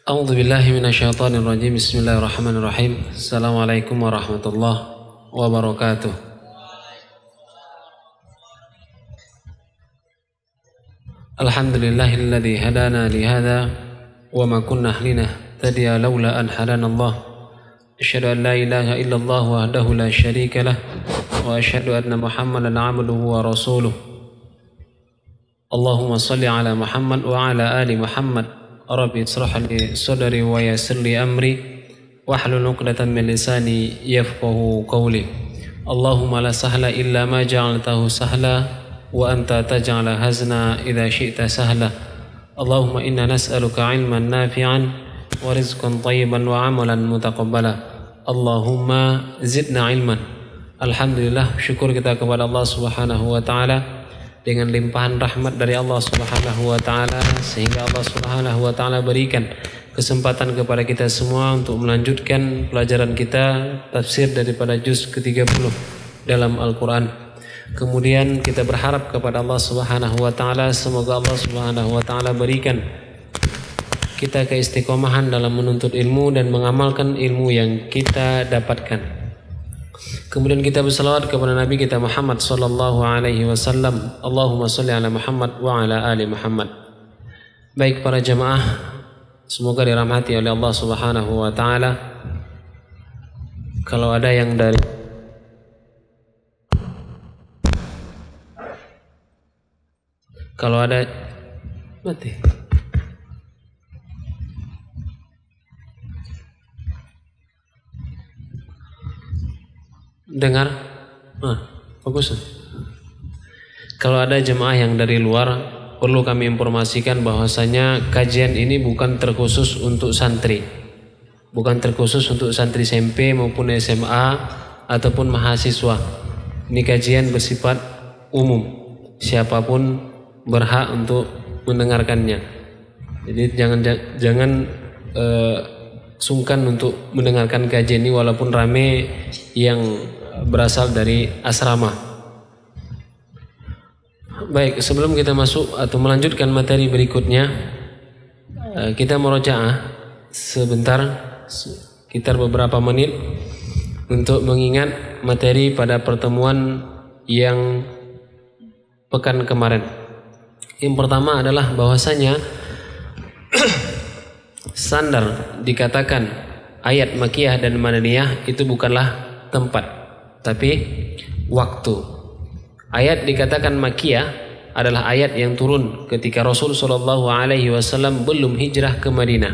A'udzubillahi minasyaitonirrajim. Bismillahirrahmanirrahim. Assalamualaikum warahmatullahi wabarakatuh. Alhamdulillahilladzi hadana li hadza wa ma kunna linahtadiya laula an hadanallah. Asyhadu an la ilaha illallah wahdahu la syarika lah wa asyhadu anna Muhammadan 'abduhu wa rasuluh. Allahumma shalli 'ala Muhammad wa 'ala ali Muhammad. Rabbi israh li sadri wa yassir li amri wahlul 'uqdatan min lisani yafqahu qawli. Allahumma la sahla illa ma ja'altahu sahla wa anta taj'al hazna idza syi'ta sahla. Allahumma inna nas'aluka 'ilman nafi'an wa rizqan thayyiban wa 'amalan mutaqabbala. Allahumma zidna 'ilman. Alhamdulillah, syukur kita kepada Allah Subhanahu wa taala dengan limpahan rahmat dari Allah Subhanahu wa taala, sehingga Allah Subhanahu wa taala berikan kesempatan kepada kita semua untuk melanjutkan pelajaran kita tafsir daripada juz ke-30 dalam Al-Quran. Kemudian kita berharap kepada Allah Subhanahu wa taala, semoga Allah Subhanahu wa taala berikan kita keistiqomahan dalam menuntut ilmu dan mengamalkan ilmu yang kita dapatkan. Kemudian kita bersalawat kepada Nabi kita Muhammad sallallahu alaihi wasallam. Allahumma shalli ala Muhammad wa ala ali Muhammad. Baik para jemaah, semoga dirahmati oleh Allah Subhanahu wa taala. Kalau ada yang dari mati. Dengar, fokus. Kalau ada jemaah yang dari luar, perlu kami informasikan bahwasanya kajian ini bukan terkhusus untuk santri, bukan terkhusus untuk santri SMP maupun SMA ataupun mahasiswa. Ini kajian bersifat umum, siapapun berhak untuk mendengarkannya. Jadi jangan sungkan untuk mendengarkan kajian ini walaupun rame yang berasal dari asrama. Baik, sebelum kita masuk atau melanjutkan materi berikutnya, kita murojaah sebentar, sekitar beberapa menit, untuk mengingat materi pada pertemuan yang pekan kemarin. Yang pertama adalah bahwasanya standar dikatakan ayat makiyah dan madaniyah itu bukanlah tempat, tapi waktu. Ayat dikatakan makiyah adalah ayat yang turun ketika Rasul Shallallahu Alaihi Wasallam belum hijrah ke Madinah,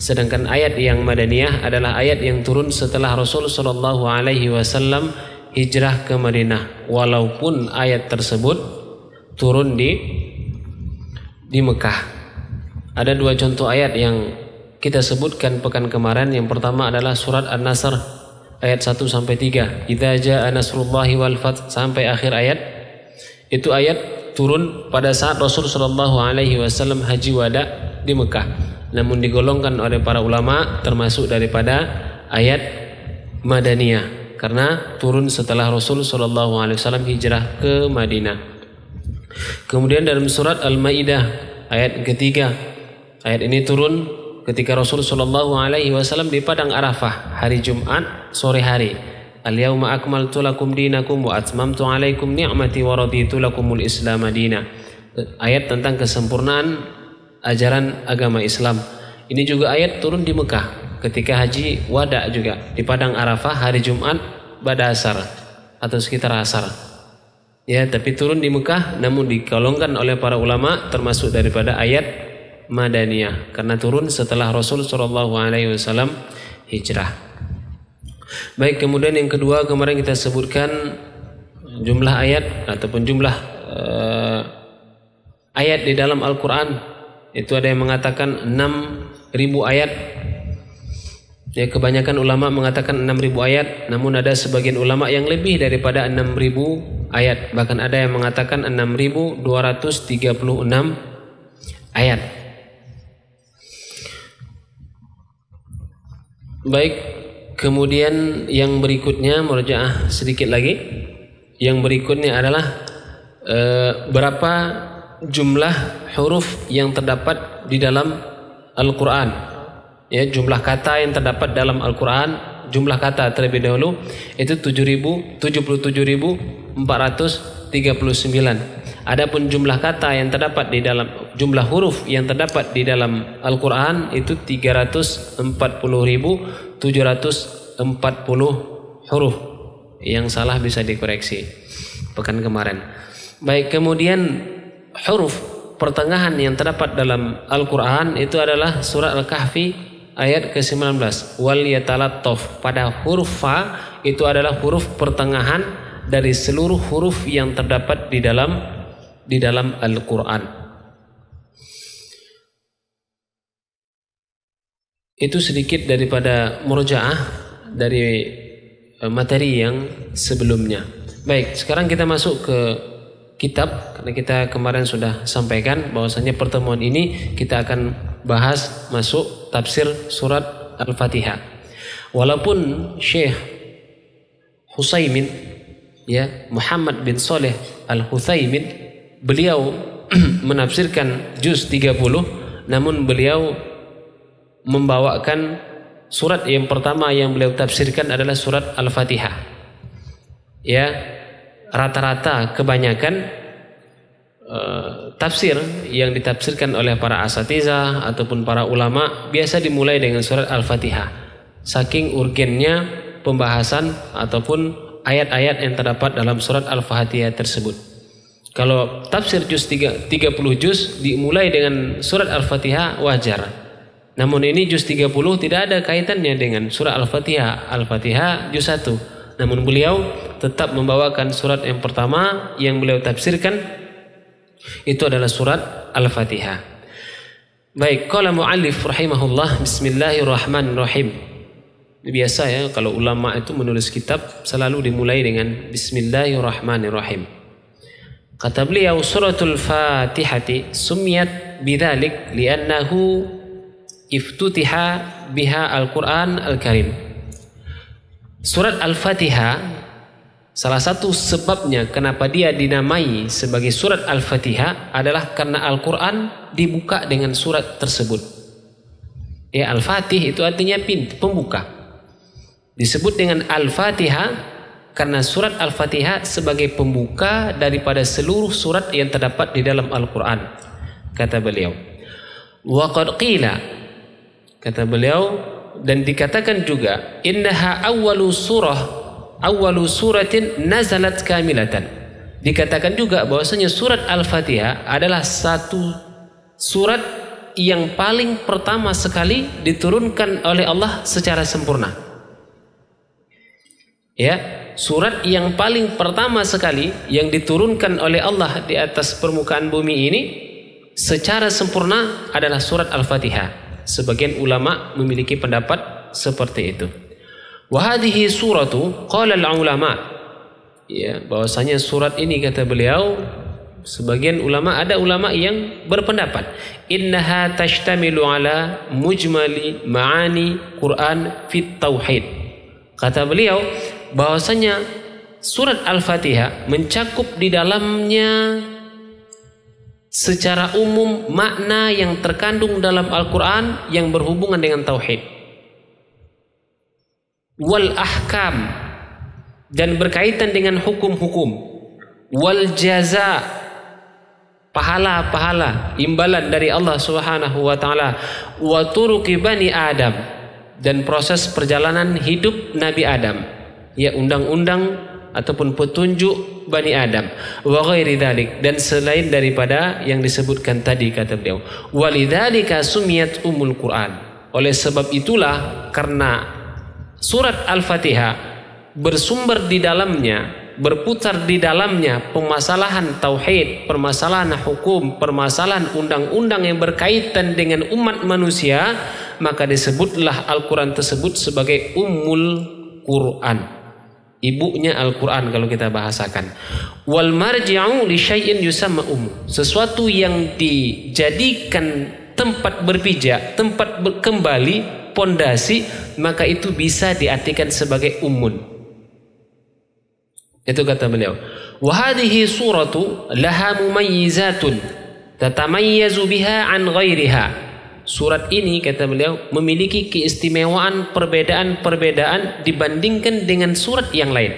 sedangkan ayat yang madaniyah adalah ayat yang turun setelah Rasul Shallallahu Alaihi Wasallam hijrah ke Madinah, walaupun ayat tersebut turun di Mekah. Ada dua contoh ayat yang kita sebutkan pekan kemarin. Yang pertama adalah surat An-Nasr ayat 1-3. Idza jaa nasrullahi wal fath sampai akhir ayat. Itu ayat turun pada saat Rasul Shallallahu alaihi wasallam haji wada di Mekah. Namun digolongkan oleh para ulama termasuk daripada ayat madaniyah karena turun setelah Rasul Shallallahu alaihi wasallam hijrah ke Madinah. Kemudian dalam surat Al-Ma'idah ayat ketiga. Ayat ini turun ketika Rasul Shallallahu alaihi wasallam di padang Arafah hari Jumat sore hari. Al-yauma akmaltu lakum dinakum wa atmamtu alaikum ni'mati wa raditu lakumul Islam madina. Ayat tentang kesempurnaan ajaran agama Islam. Ini juga ayat turun di Mekah ketika haji wada juga di padang Arafah hari Jumat pada asar atau sekitar asar. Ya, tapi turun di Mekah namun digolongkan oleh para ulama termasuk daripada ayat madaniyah karena turun setelah Rasul Shallallahu alaihi wasallam hijrah. Baik, kemudian yang kedua kemarin kita sebutkan jumlah ayat ataupun jumlah ayat di dalam Al-Quran. Itu ada yang mengatakan 6.000 ayat. Ya, kebanyakan ulama mengatakan 6.000 ayat, namun ada sebagian ulama yang lebih daripada 6.000 ayat. Bahkan ada yang mengatakan 6.236 ayat. Baik, kemudian yang berikutnya murojaah sedikit lagi. Yang berikutnya adalah berapa jumlah huruf yang terdapat di dalam Al-Quran. ya, jumlah kata yang terdapat dalam Al-Quran, jumlah kata terlebih dahulu itu 77.439. Adapun jumlah kata yang terdapat di dalam, jumlah huruf yang terdapat di dalam Al-Quran itu 340.740 huruf. Yang salah bisa dikoreksi pekan kemarin. Baik, kemudian huruf pertengahan yang terdapat dalam Al-Quran itu adalah surah Al-Kahfi ayat ke-19, wal yatalattaf. Pada huruf fa itu adalah huruf pertengahan dari seluruh huruf yang terdapat di dalam Al-Quran. Itu sedikit daripada murja'ah dari materi yang sebelumnya. Baik, sekarang kita masuk ke kitab, karena kita kemarin sudah sampaikan bahwasanya pertemuan ini kita akan bahas masuk tafsir surat Al-Fatihah. Walaupun Syekh Utsaimin, ya, Muhammad bin Shalih Al-Utsaimin, beliau menafsirkan juz 30, namun beliau membawakan surat yang pertama yang beliau tafsirkan adalah surat Al-Fatihah. Ya, rata-rata kebanyakan tafsir yang ditafsirkan oleh para asatizah ataupun para ulama biasa dimulai dengan surat Al-Fatihah, saking urgennya pembahasan ataupun ayat-ayat yang terdapat dalam surat Al-Fatihah tersebut. Kalau tafsir juz 30 juz dimulai dengan surat Al-Fatihah wajar, namun ini juz 30 tidak ada kaitannya dengan surat Al-Fatihah. Al-Fatihah juz 1, namun beliau tetap membawakan surat yang pertama yang beliau tafsirkan itu adalah surat Al-Fatihah. Baik, qala mu'allif rahimahullah, bismillahirrahmanirrahim. Biasa ya kalau ulama itu menulis kitab selalu dimulai dengan bismillahirrahmanirrahim. Kata beliau, suratul Fatihah sumiyat bidzalik li'annahu iftutiha biha al-Qur'an al-Karim. Surat Al-Fatihah, salah satu sebabnya kenapa dia dinamai sebagai surat Al-Fatihah adalah karena Al-Quran dibuka dengan surat tersebut. Ya, Al-Fatih itu artinya pintu, pembuka. Disebut dengan Al-Fatihah karena surat Al-Fatihah sebagai pembuka daripada seluruh surat yang terdapat di dalam Al-Quran, kata beliau. Wa qad qila, kata beliau, dan dikatakan juga, innaha awwalu suratin nazalat kamilatan. Dikatakan juga bahwasanya surat Al-Fatihah adalah satu surat yang paling pertama sekali diturunkan oleh Allah secara sempurna. Ya, surat yang paling pertama sekali yang diturunkan oleh Allah di atas permukaan bumi ini secara sempurna adalah surat Al-Fatihah. Sebagian ulama memiliki pendapat seperti itu. Wa hadhihi suratu qala al-ulama. Ya, bahwasanya surat ini, kata beliau, sebagian ulama, ada ulama yang berpendapat innaha tashtamilu ala mujmali ma'ani Quran fit tauhid. Kata beliau bahwasanya surat Al-Fatihah mencakup di dalamnya secara umum makna yang terkandung dalam Al-Quran yang berhubungan dengan tauhid. Wal ahkam, dan berkaitan dengan hukum-hukum. Wal jaza, pahala-pahala, imbalan dari Allah Subhanahu wa ta'ala. Wa turuqi bani Adam, dan proses perjalanan hidup Nabi Adam, ya, undang-undang ataupun petunjuk Bani Adam. Wa ghairi dzalik, dan selain daripada yang disebutkan tadi, kata beliau. Walidzalika sumiyat umul Quran. Oleh sebab itulah, karena surat Al-Fatihah bersumber di dalamnya, berputar di dalamnya permasalahan tauhid, permasalahan hukum, permasalahan undang-undang yang berkaitan dengan umat manusia, maka disebutlah Al-Quran tersebut sebagai Ummul Quran, ibunya Al-Quran kalau kita bahasakan. Wal marji'u li syai'in yusamma ummu, sesuatu yang dijadikan tempat berpijak, tempat kembali, pondasi, maka itu bisa diartikan sebagai ummun. Itu kata beliau. Wa hadhihi suratu laha mumayyizatun tatamayyazu biha an ghairiha. surat ini, kata beliau, memiliki keistimewaan perbedaan-perbedaan dibandingkan dengan surat yang lain.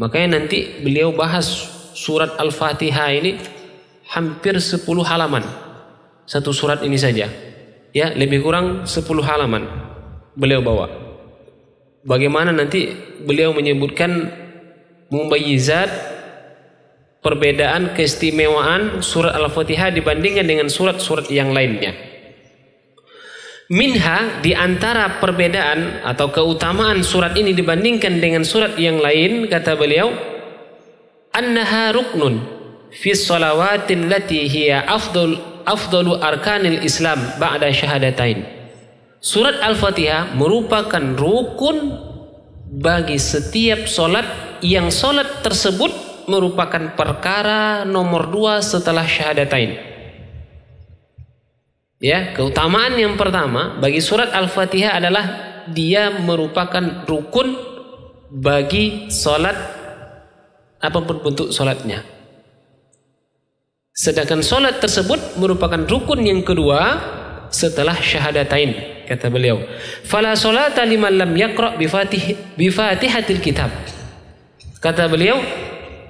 Makanya nanti beliau bahas surat Al-Fatihah ini hampir 10 halaman. Satu surat ini saja. Ya, lebih kurang 10 halaman beliau bawa. Bagaimana nanti beliau menyebutkan mubayyizat, perbedaan keistimewaan surat Al-Fatihah dibandingkan dengan surat-surat yang lainnya. Minha, diantara perbedaan atau keutamaan surat ini dibandingkan dengan surat yang lain, kata beliau, annaha ruknun fi shalawatil lati hiya afdalu arkanil Islam ba'da syahadatain. Surat Al-Fatihah merupakan rukun bagi setiap salat yang salat tersebut merupakan perkara nomor 2 setelah syahadatain. Ya, keutamaan yang pertama bagi surat Al-Fatihah adalah dia merupakan rukun bagi salat apapun bentuk salatnya. Sedangkan salat tersebut merupakan rukun yang kedua setelah syahadatain, kata beliau. Fala salata liman lam yaqra bi Fatihatil kitab. Kata beliau,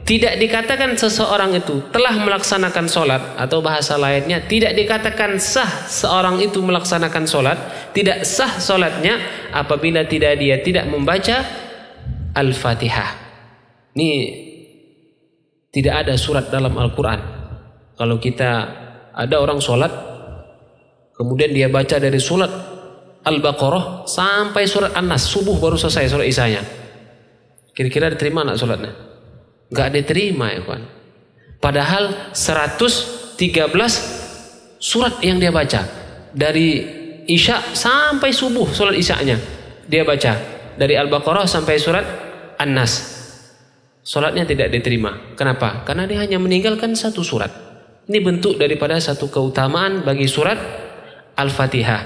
tidak dikatakan seseorang itu telah melaksanakan sholat, atau bahasa lainnya, tidak dikatakan sah seorang itu melaksanakan sholat, tidak sah sholatnya, apabila dia tidak membaca Al-Fatihah. Ini tidak ada surat dalam Al-Quran. Kalau kita ada orang sholat, kemudian dia baca dari surat Al-Baqarah sampai surat An-Nas, subuh baru selesai sholat isanya, kira-kira diterima anak sholatnya? Nggak diterima, ya kan? Padahal 113 surat yang dia baca, dari Isya sampai subuh surat Isya'nya dia baca, dari Al-Baqarah sampai surat An-Nas, salatnya tidak diterima. Kenapa? Karena dia hanya meninggalkan satu surat. Ini bentuk daripada satu keutamaan bagi surat Al-Fatihah,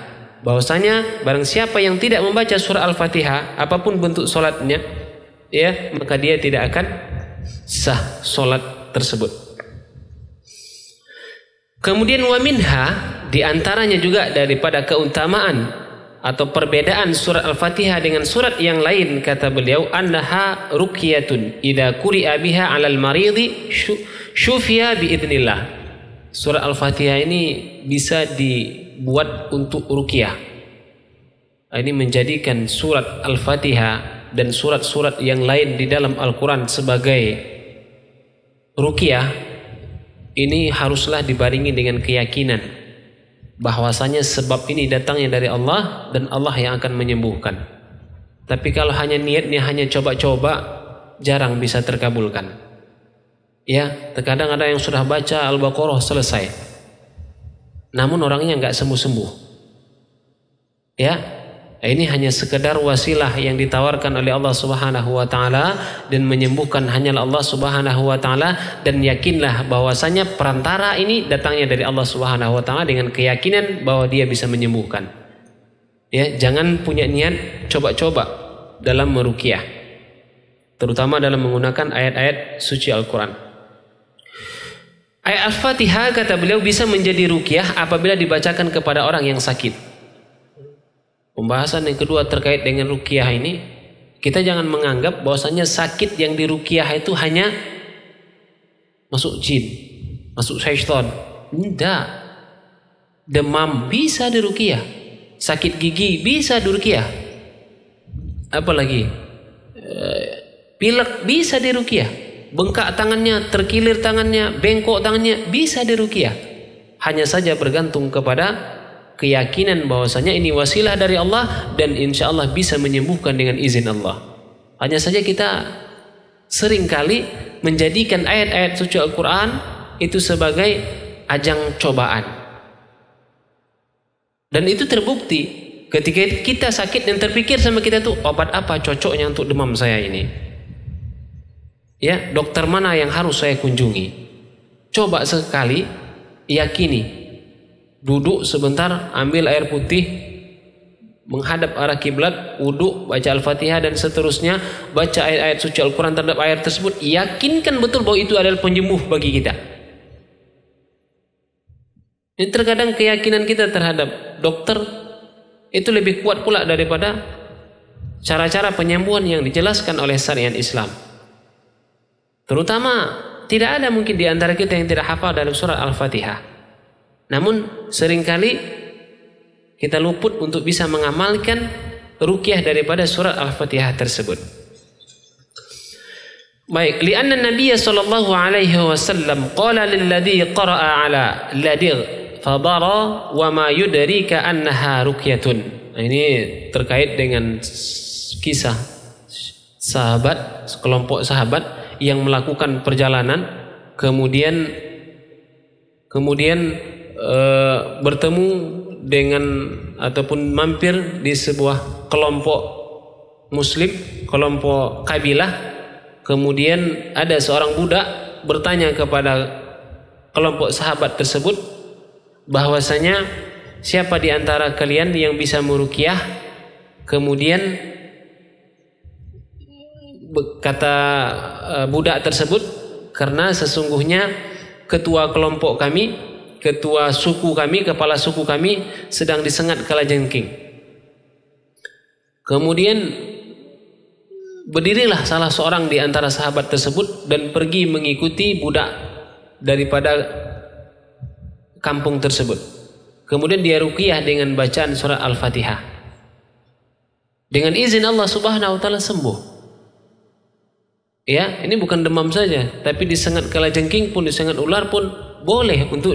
bahwasanya barang siapa yang tidak membaca surat Al-Fatihah apapun bentuk salatnya, ya, maka dia tidak akan sah solat tersebut. Kemudian waminha, diantaranya juga daripada keutamaan atau perbedaan surat Al-Fatihah dengan surat yang lain, kata beliau, annaha ruqyatun idza quri'a biha 'alal maridi syufiya biidznillah. Surat Al-Fatihah ini bisa dibuat untuk ruqyah. Ini menjadikan surat Al-Fatihah dan surat-surat yang lain di dalam Al-Quran sebagai ruqyah. Ini haruslah dibaringi dengan keyakinan bahwasanya sebab ini datangnya dari Allah dan Allah yang akan menyembuhkan. Tapi kalau hanya niatnya hanya coba-coba, jarang bisa terkabulkan. Ya, terkadang ada yang sudah baca Al-Baqarah selesai, namun orangnya nggak sembuh-sembuh. Ya, ini hanya sekedar wasilah yang ditawarkan oleh Allah Subhanahu wa ta'ala, dan menyembuhkan hanyalah Allah Subhanahu wa ta'ala. Dan yakinlah bahwasanya perantara ini datangnya dari Allah Subhanahu wa ta'ala dengan keyakinan bahwa dia bisa menyembuhkan. Ya, jangan punya niat coba-coba dalam meruqyah, terutama dalam menggunakan ayat-ayat suci Al-Quran. Ayat Al-Fatihah, kata beliau, bisa menjadi ruqyah apabila dibacakan kepada orang yang sakit. Pembahasan yang kedua terkait dengan ruqyah ini, kita jangan menganggap bahwasanya sakit yang diruqyah itu hanya masuk jin, masuk syaitan. Tidak. Demam bisa diruqyah, sakit gigi bisa diruqyah, apalagi pilek bisa diruqyah, bengkak tangannya, terkilir tangannya, bengkok tangannya bisa diruqyah. Hanya saja bergantung kepada keyakinan bahwasanya ini wasilah dari Allah dan insya Allah bisa menyembuhkan dengan izin Allah. Hanya saja kita seringkali menjadikan ayat-ayat suci Al-Quran itu sebagai ajang cobaan. Dan itu terbukti ketika kita sakit dan terpikir sama kita tuh, obat apa cocoknya untuk demam saya ini? Ya, dokter mana yang harus saya kunjungi? Coba sekali, yakini. Duduk sebentar, ambil air putih, menghadap arah kiblat, wudhu, baca Al-Fatihah dan seterusnya, baca ayat-ayat suci Al-Quran terhadap air tersebut, yakinkan betul bahwa itu adalah penyembuh bagi kita. Dan terkadang keyakinan kita terhadap dokter itu lebih kuat pula daripada cara-cara penyembuhan yang dijelaskan oleh syariat Islam. Terutama tidak ada mungkin di antara kita yang tidak hafal dalam surat Al-Fatihah. Namun seringkali kita luput untuk bisa mengamalkan ruqyah daripada surat Al-Fatihah tersebut. Baik, li'anna Nabiya sallallahu alaihi wasallam qala lilladhi qara'a ala ladigh fadara wa ma yudrika annaha ruqyatun. Ini terkait dengan kisah sahabat, sekelompok sahabat yang melakukan perjalanan kemudian bertemu dengan ataupun mampir di sebuah kelompok muslim, kelompok kabilah. Kemudian ada seorang budak bertanya kepada kelompok sahabat tersebut bahwasanya siapa di antara kalian yang bisa meruqyah? Kemudian kata budak tersebut, karena sesungguhnya ketua kelompok kami, ketua suku kami, kepala suku kami sedang disengat kalajengking. Kemudian berdirilah salah seorang di antara sahabat tersebut dan pergi mengikuti budak daripada kampung tersebut. Kemudian dia ruqyah dengan bacaan surah Al-Fatihah. Dengan izin Allah Subhanahu wa taala sembuh. Ya, ini bukan demam saja, tapi disengat kalajengking pun, disengat ular pun boleh untuk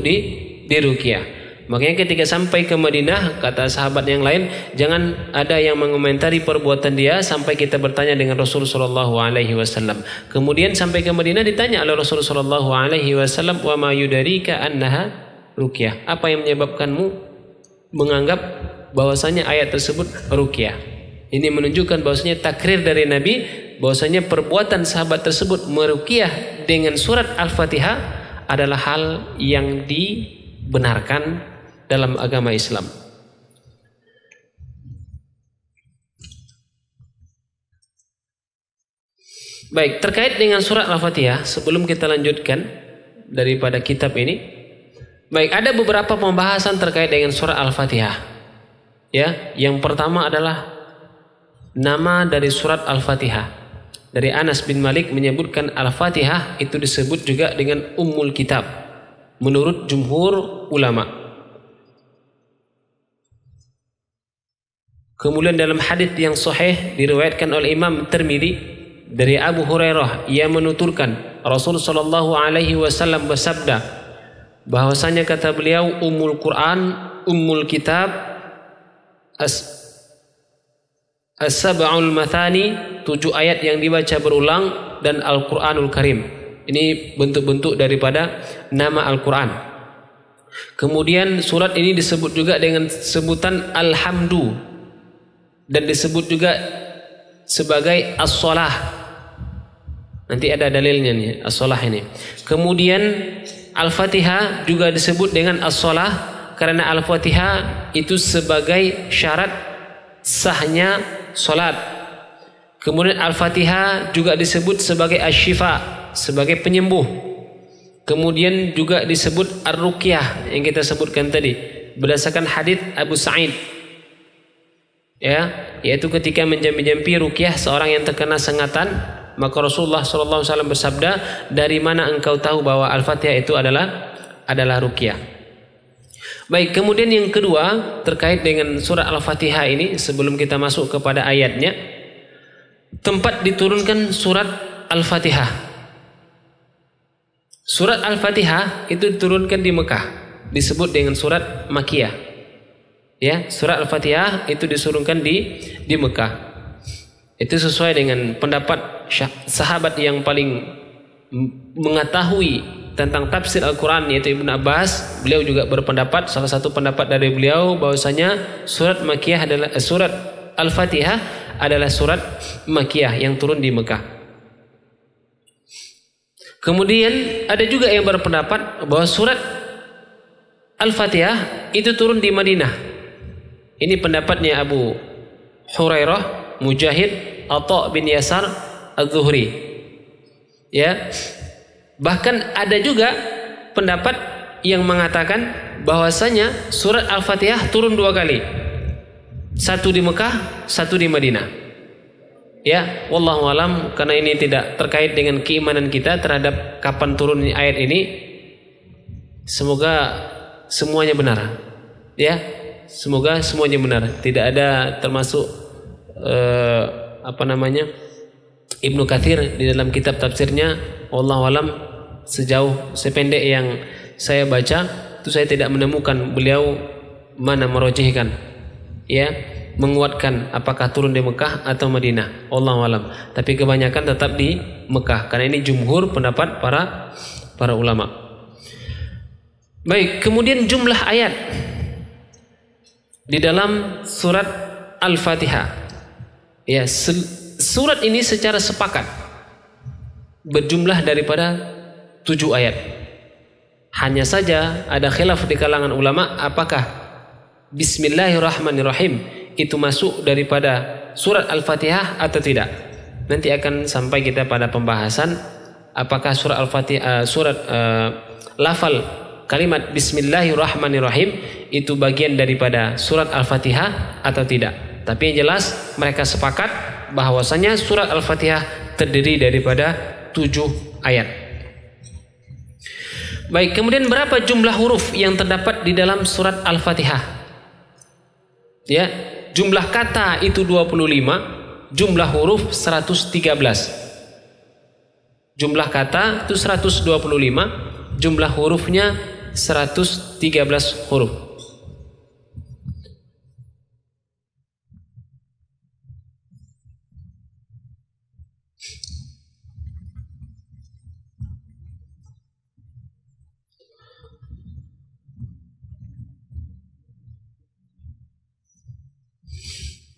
diruqyah. Makanya ketika sampai ke Madinah, kata sahabat yang lain, jangan ada yang mengomentari perbuatan dia sampai kita bertanya dengan Rasul sallallahu alaihi wasallam. Kemudian sampai ke Madinah ditanya oleh Rasul sallallahu alaihi wasallam, "Wa ma yudarika annaha ruqyah?" Apa yang menyebabkanmu menganggap bahwasanya ayat tersebut ruqyah? Ini menunjukkan bahwasanya takrir dari Nabi bahwasanya perbuatan sahabat tersebut meruqyah dengan surat Al-Fatihah adalah hal yang dibenarkan dalam agama Islam. Baik, terkait dengan surat Al-Fatihah, sebelum kita lanjutkan daripada kitab ini, baik, ada beberapa pembahasan terkait dengan surat Al-Fatihah. Ya, yang pertama adalah nama dari surat Al-Fatihah. Dari Anas bin Malik menyebutkan Al-Fatihah itu disebut juga dengan Ummul Kitab menurut jumhur ulama. Kemudian dalam hadis yang sahih diriwayatkan oleh Imam Tirmizi dari Abu Hurairah, ia menuturkan Rasul sallallahu alaihi wasallam bersabda bahwasanya kata beliau Ummul Quran, Ummul Kitab, As-Sab'ul Mathani, 7 ayat yang dibaca berulang, dan Al-Quranul Karim. Ini bentuk-bentuk daripada nama Al-Quran. Kemudian surat ini disebut juga dengan sebutan Alhamdu dan disebut juga sebagai as-shalah. Nanti ada dalilnya nih as-shalah ini. Kemudian Al-Fatihah juga disebut dengan as-shalah karena Al-Fatihah itu sebagai syarat sahnya salat. Kemudian Al-Fatihah juga disebut sebagai asy-syifa, sebagai penyembuh. Kemudian juga disebut ar-ruqyah yang kita sebutkan tadi berdasarkan hadis Abu Sa'id. Ya, yaitu ketika menjampi-jampi ruqyah seorang yang terkena sengatan, maka Rasulullah sallallahu alaihi wasallam bersabda, "Dari mana engkau tahu bahwa Al-Fatihah itu adalah ruqyah?" Baik, kemudian yang kedua terkait dengan surah Al-Fatihah ini sebelum kita masuk kepada ayatnya, tempat diturunkan surat Al-Fatihah. Surat Al-Fatihah itu diturunkan di Mekah, disebut dengan surat Makkiyah. Ya, surat Al-Fatihah itu disurunkan di Mekah. Itu sesuai dengan pendapat sahabat yang paling mengetahui tentang tafsir Al-Quran, yaitu Ibnu Abbas. Beliau juga berpendapat, salah satu pendapat dari beliau bahwasanya surat Makkiyah adalah surat Al-Fatihah adalah surat Makkiyah yang turun di Mekah. Kemudian ada juga yang berpendapat bahwa surat Al-Fatihah itu turun di Madinah. Ini pendapatnya Abu Hurairah, Mujahid, Atha bin Yasar, Zuhri. Ya. Bahkan ada juga pendapat yang mengatakan bahwasanya surat Al-Fatihah turun dua kali, satu di Mekah, satu di Madinah. Ya, wallahu alam, karena ini tidak terkait dengan keimanan kita terhadap kapan turun ayat ini. Semoga semuanya benar. Ya, semoga semuanya benar. Tidak ada termasuk Ibnu Kathir di dalam kitab tafsirnya. Wallahu alam, sejauh sependek yang saya baca itu saya tidak menemukan beliau mana merojihkan, ya, menguatkan apakah turun di Mekah atau Madinah. Wallahu alam. Tapi kebanyakan tetap di Mekah, karena ini jumhur pendapat para ulama. Baik, kemudian jumlah ayat di dalam surat Al-Fatihah. Ya, surat ini secara sepakat berjumlah daripada 7 ayat. Hanya saja ada khilaf di kalangan ulama apakah Bismillahirrahmanirrahim itu masuk daripada surat Al-Fatihah atau tidak. Nanti akan sampai kita pada pembahasan apakah surat Al-Fatihah, lafal kalimat Bismillahirrahmanirrahim itu bagian daripada surat Al-Fatihah atau tidak. Tapi yang jelas mereka sepakat bahwasanya surat Al-Fatihah terdiri daripada 7 ayat. Baik, kemudian berapa jumlah huruf yang terdapat di dalam surat Al-Fatihah? Ya, jumlah kata itu 25, jumlah huruf 113. Jumlah kata itu 125, jumlah hurufnya 113 huruf.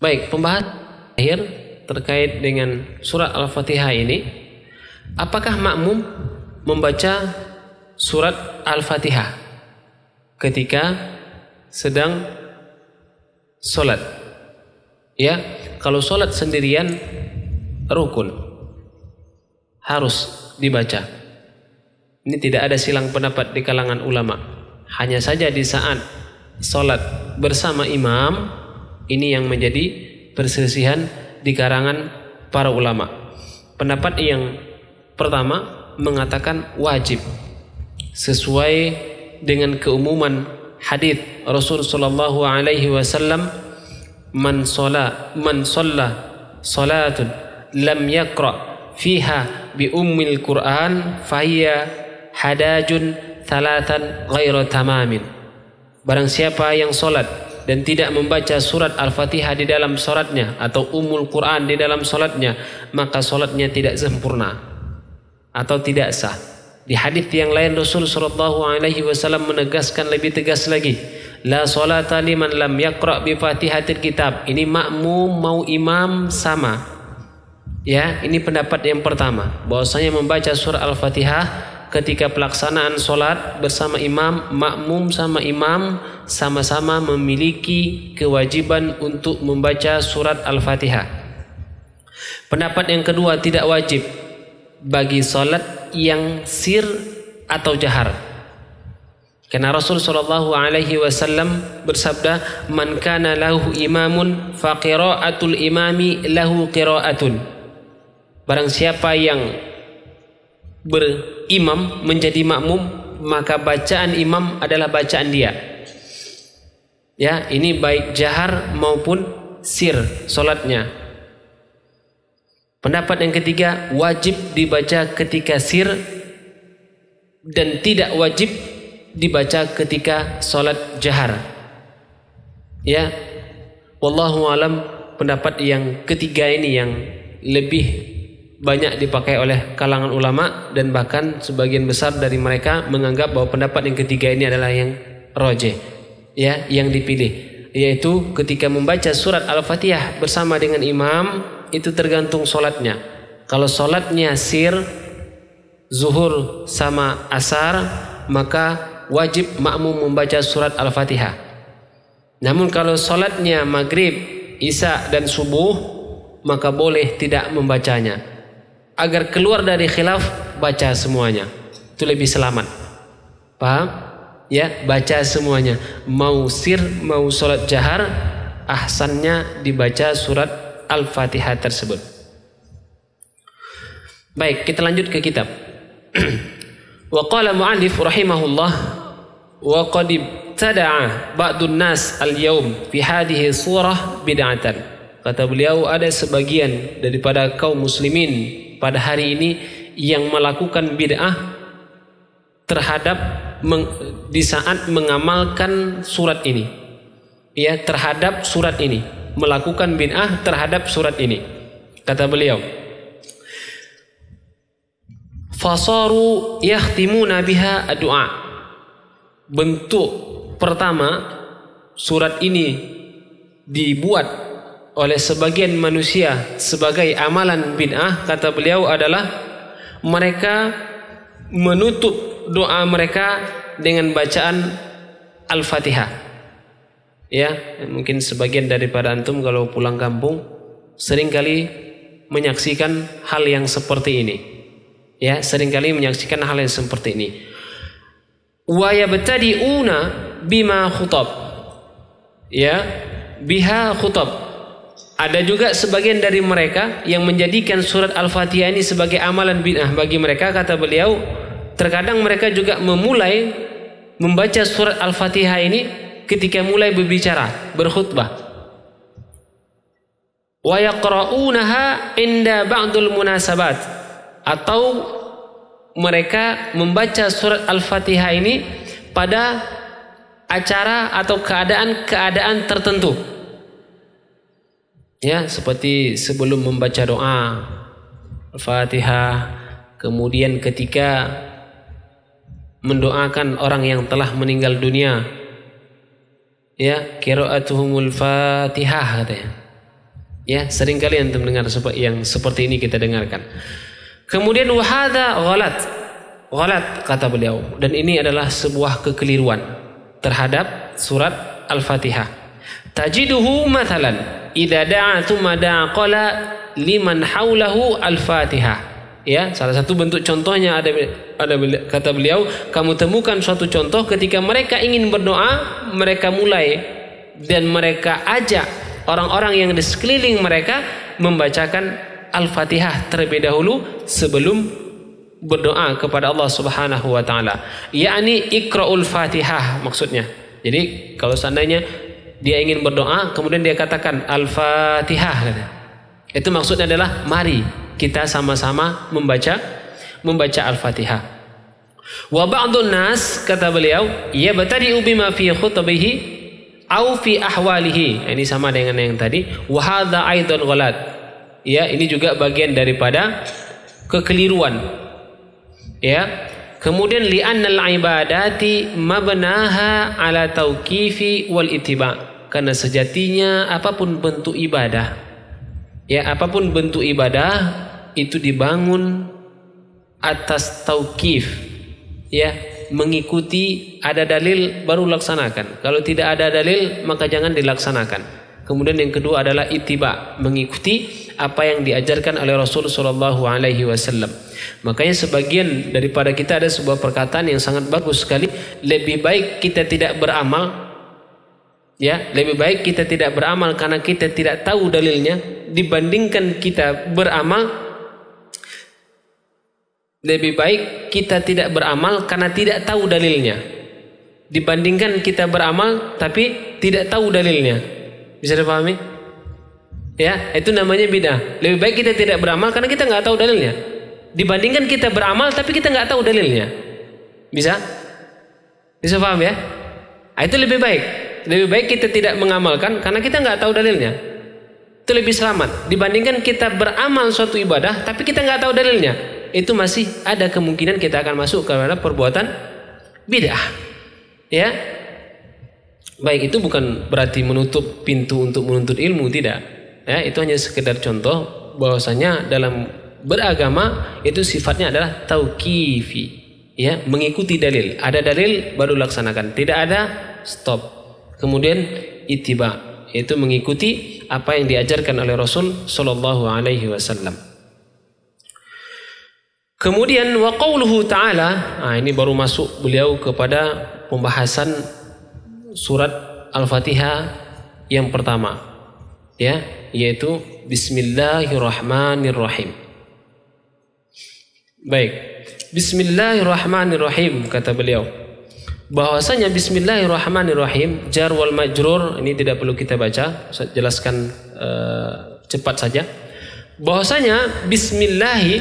Baik, pembahasan akhir terkait dengan surat Al-Fatihah ini, apakah makmum membaca surat Al-Fatihah ketika sedang sholat? Ya, kalau sholat sendirian rukun, harus dibaca. Ini tidak ada silang pendapat di kalangan ulama. Hanya saja di saat sholat bersama imam, ini yang menjadi perselisihan di kalangan para ulama. Pendapat yang pertama mengatakan wajib, sesuai dengan keumuman hadis Rasul sallallahu alaihi wasallam, man shalla salatun lam yaqra fiha bi ummil Qur'an fahiya hadajun thalathan ghairu tamamin. Barang siapa yang salat dan tidak membaca surat Al-Fatihah di dalam sholatnya atau umul Quran di dalam sholatnya, maka sholatnya tidak sempurna atau tidak sah. Di hadis yang lain Rasul sallallahu alaihi wasallam menegaskan lebih tegas lagi, la sholata liman lam yaqra' bi fatihatil kitab. Ini makmum mau imam sama. Ya, ini pendapat yang pertama, bahwasanya membaca surat Al-Fatihah ketika pelaksanaan sholat bersama imam, makmum sama imam sama-sama memiliki kewajiban untuk membaca surat Al-Fatihah. Pendapat yang kedua, tidak wajib bagi sholat yang sir atau jahar, karena Rasul sallallahu alaihi wasallam bersabda, man kana lahu imamun fa qira'atul imami lahu qira'atun. Barang siapa yang berimam menjadi makmum, maka bacaan imam adalah bacaan dia. Ya, ini baik jahar maupun sir solatnya. Pendapat yang ketiga, wajib dibaca ketika sir dan tidak wajib dibaca ketika solat jahar. Ya, wallahu alam, pendapat yang ketiga ini yang lebih banyak dipakai oleh kalangan ulama, dan bahkan sebagian besar dari mereka menganggap bahwa pendapat yang ketiga ini adalah yang rajih, ya, yang dipilih, yaitu ketika membaca surat Al-Fatihah bersama dengan imam itu tergantung sholatnya. Kalau sholatnya sir, zuhur sama asar, maka wajib makmum membaca surat Al-Fatihah. Namun kalau sholatnya maghrib, isya dan subuh, maka boleh tidak membacanya. Agar keluar dari khilaf, baca semuanya, itu lebih selamat. Paham? ya, baca semuanya. Mau sir, mau sholat jahar, ahsannya dibaca surat Al-Fatihah tersebut. Baik, kita lanjut ke kitab. Wa qala mu'allif rahimahullah, wa qad ibtada'a ba'dun nas al-yawm fi hadhihi surah bid'atan. Kata beliau, ada sebagian daripada kaum muslimin pada hari ini yang melakukan bid'ah terhadap di saat mengamalkan surat ini, ya, terhadap surat ini, melakukan bid'ah terhadap surat ini. Kata beliau, fasaru yahtimuna biha ad-du'a. Bentuk pertama, surat ini dibuat oleh sebagian manusia sebagai amalan bid'ah, kata beliau, adalah mereka menutup doa mereka dengan bacaan Al-Fatihah. Ya, mungkin sebagian daripada antum kalau pulang kampung seringkali menyaksikan hal yang seperti ini. Ya, seringkali menyaksikan hal yang seperti ini. Wa yabtadi'una bima khutab. Ya, biha khutab. Ada juga sebagian dari mereka yang menjadikan surat Al-Fatihah ini sebagai amalan bid'ah bagi mereka, kata beliau. Terkadang mereka juga memulai membaca surat Al-Fatihah ini ketika mulai berbicara, berkhutbah. Wa yaqra'unaha inda ba'dul munasabat. Atau mereka membaca surat Al-Fatihah ini pada acara atau keadaan-keadaan tertentu. Ya, seperti sebelum membaca doa Al-Fatihah, kemudian ketika mendoakan orang yang telah meninggal dunia, ya, qira'atuhumul Fatihah, katanya. Ya, sering kali antum dengar yang seperti ini kita dengarkan. Kemudian wa hadza ghalat. Ghalat, kata beliau, dan ini adalah sebuah kekeliruan terhadap surat Al-Fatihah. Tajiduhu mathalan idza da'a thumma da'a qala liman haulahu al-Fatihah. Ya, salah satu bentuk contohnya ada kata beliau, kamu temukan suatu contoh ketika mereka ingin berdoa, mereka mulai dan mereka ajak orang-orang yang di sekeliling mereka membacakan Al-Fatihah terlebih dahulu sebelum berdoa kepada Allah Subhanahu wa taala. Yakni ikra'ul Fatihah maksudnya. Jadi kalau seandainya dia ingin berdoa, kemudian dia katakan Al-Fatihah. Itu maksudnya adalah mari kita sama-sama membaca Al-Fatihah. Wa ba'dun nas, kata beliau, yabtadi'u bima fi khutbihi au fi ahwalihi. Ini sama dengan yang tadi. Wa hadza aidan ghalat. Ya, ini juga bagian daripada kekeliruan. Ya. Kemudian li'annal ibadati mabnaha ala tauqifi wal ittiba'. Karena sejatinya apapun bentuk ibadah, ya, apapun bentuk ibadah itu dibangun atas tauqif, ya, mengikuti, ada dalil baru laksanakan. Kalau tidak ada dalil maka jangan dilaksanakan. Kemudian yang kedua adalah ittiba', mengikuti apa yang diajarkan oleh Rasul sallallahu alaihi wasallam. Makanya sebagian daripada kita ada sebuah perkataan yang sangat bagus sekali, lebih baik kita tidak beramal. Ya, lebih baik kita tidak beramal karena kita tidak tahu dalilnya dibandingkan kita beramal. Lebih baik kita tidak beramal karena tidak tahu dalilnya dibandingkan kita beramal tapi tidak tahu dalilnya. Bisa dipahami? Ya, itu namanya bid'ah. Lebih baik kita tidak beramal karena kita nggak tahu dalilnya dibandingkan kita beramal tapi kita nggak tahu dalilnya. Bisa? Bisa paham ya? Nah, itu lebih baik. Lebih baik kita tidak mengamalkan karena kita nggak tahu dalilnya. Itu lebih selamat dibandingkan kita beramal suatu ibadah tapi kita nggak tahu dalilnya. Itu masih ada kemungkinan kita akan masuk karena perbuatan bid'ah. Ya, baik, itu bukan berarti menutup pintu untuk menuntut ilmu, tidak. Ya, itu hanya sekedar contoh bahwasanya dalam beragama itu sifatnya adalah tauqifi. Ya, mengikuti dalil. Ada dalil baru laksanakan. Tidak ada, stop. Kemudian ittiba', yaitu mengikuti apa yang diajarkan oleh Rasul sallallahu alaihi wasallam. Kemudian wa qauluhu ta'ala, ini baru masuk beliau kepada pembahasan surat Al-Fatihah yang pertama, ya, yaitu Bismillahirrahmanirrahim. Baik, Bismillahirrahmanirrahim, kata beliau, bahwasanya Bismillahirrahmanirrahim jar wal majrur ini tidak perlu kita baca, saya jelaskan cepat saja. Bahwasanya Bismillahi,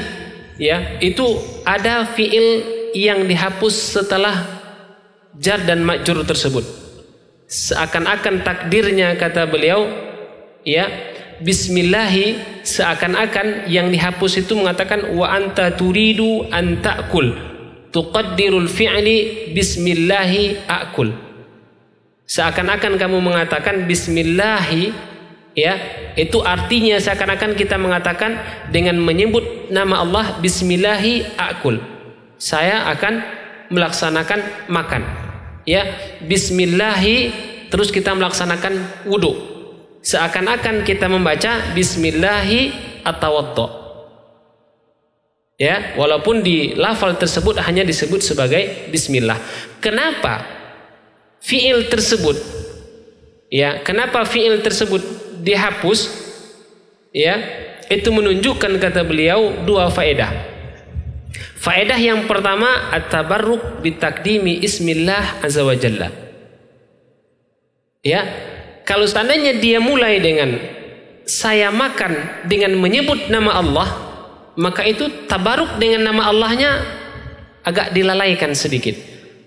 ya, itu ada fiil yang dihapus setelah jar dan majrur tersebut. Seakan-akan takdirnya, kata beliau, ya, Bismillahi seakan-akan yang dihapus itu mengatakan wa anta turidu an ta'kul tuqaddirul fi'li bismillahi akul. Seakan-akan kamu mengatakan bismillahi, ya, itu artinya seakan-akan kita mengatakan dengan menyebut nama Allah bismillahi akul, saya akan melaksanakan makan, ya, bismillahi terus kita melaksanakan wudhu. Seakan-akan kita membaca Bismillahi at-tawaddu, ya, walaupun di lafal tersebut hanya disebut sebagai Bismillah. Kenapa fiil tersebut, ya, kenapa fiil tersebut dihapus, ya, itu menunjukkan, kata beliau, dua faedah. Faedah yang pertama, at-tabarruk bitakdimi ismillah azza wa jalla, ya. Kalau seandainya dia mulai dengan saya makan dengan menyebut nama Allah, maka itu tabaruk dengan nama Allahnya agak dilalaikan sedikit.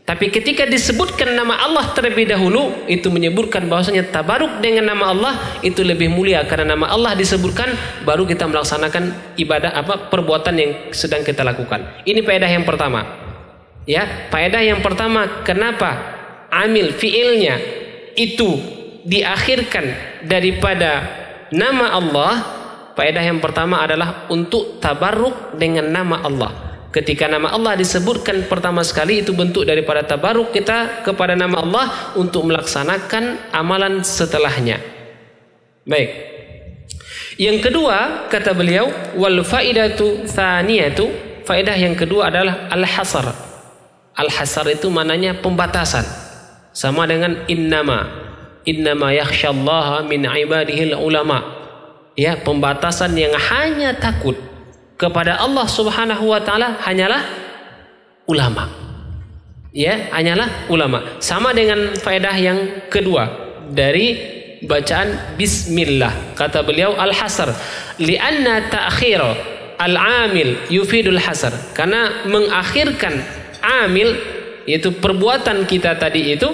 Tapi ketika disebutkan nama Allah terlebih dahulu, itu menyebutkan bahwasanya tabaruk dengan nama Allah itu lebih mulia, karena nama Allah disebutkan baru kita melaksanakan ibadah perbuatan yang sedang kita lakukan. Ini faedah yang pertama, ya, faedah yang pertama, kenapa amil fiilnya itu diakhirkan daripada nama Allah. Faedah yang pertama adalah untuk tabarruk dengan nama Allah. Ketika nama Allah disebutkan pertama sekali, itu bentuk daripada tabarruk kita kepada nama Allah untuk melaksanakan amalan setelahnya. Baik. Yang kedua, kata beliau, wal faidatu tsaniyatu, faedah yang kedua adalah al-hasar. Al-hasar itu mananya pembatasan. Sama dengan innama. Innama yakhsyallaha min ibadihil ulama, ya, pembatasan yang hanya takut kepada Allah subhanahu wa ta'ala hanyalah ulama, ya, hanyalah ulama. Sama dengan faedah yang kedua dari bacaan bismillah, kata beliau al-hasar, li'anna ta'khir al-amil yufidul hasar, karena mengakhirkan amil, yaitu perbuatan kita tadi itu,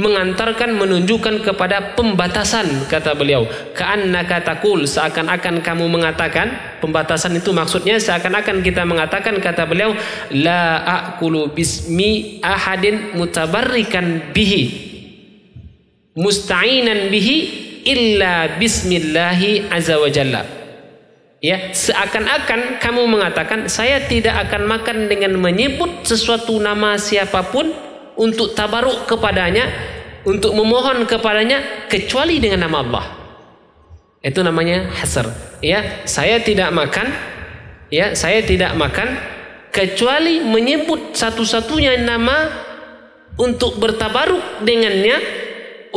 mengantarkan, menunjukkan kepada pembatasan, kata beliau. Ka'annaka taqul, seakan-akan kamu mengatakan, pembatasan itu maksudnya seakan-akan kita mengatakan, kata beliau, la a'kulu bismi ahadin mutabarrikan bihi musta'inan bihi illa bismillahi azza wa jalla. Ya, seakan-akan kamu mengatakan saya tidak akan makan dengan menyebut sesuatu nama siapapun untuk tabaruk kepadanya, untuk memohon kepadanya, kecuali dengan nama Allah. Itu namanya hasar, ya, saya tidak makan, ya, saya tidak makan kecuali menyebut satu-satunya nama untuk bertabaruk dengannya,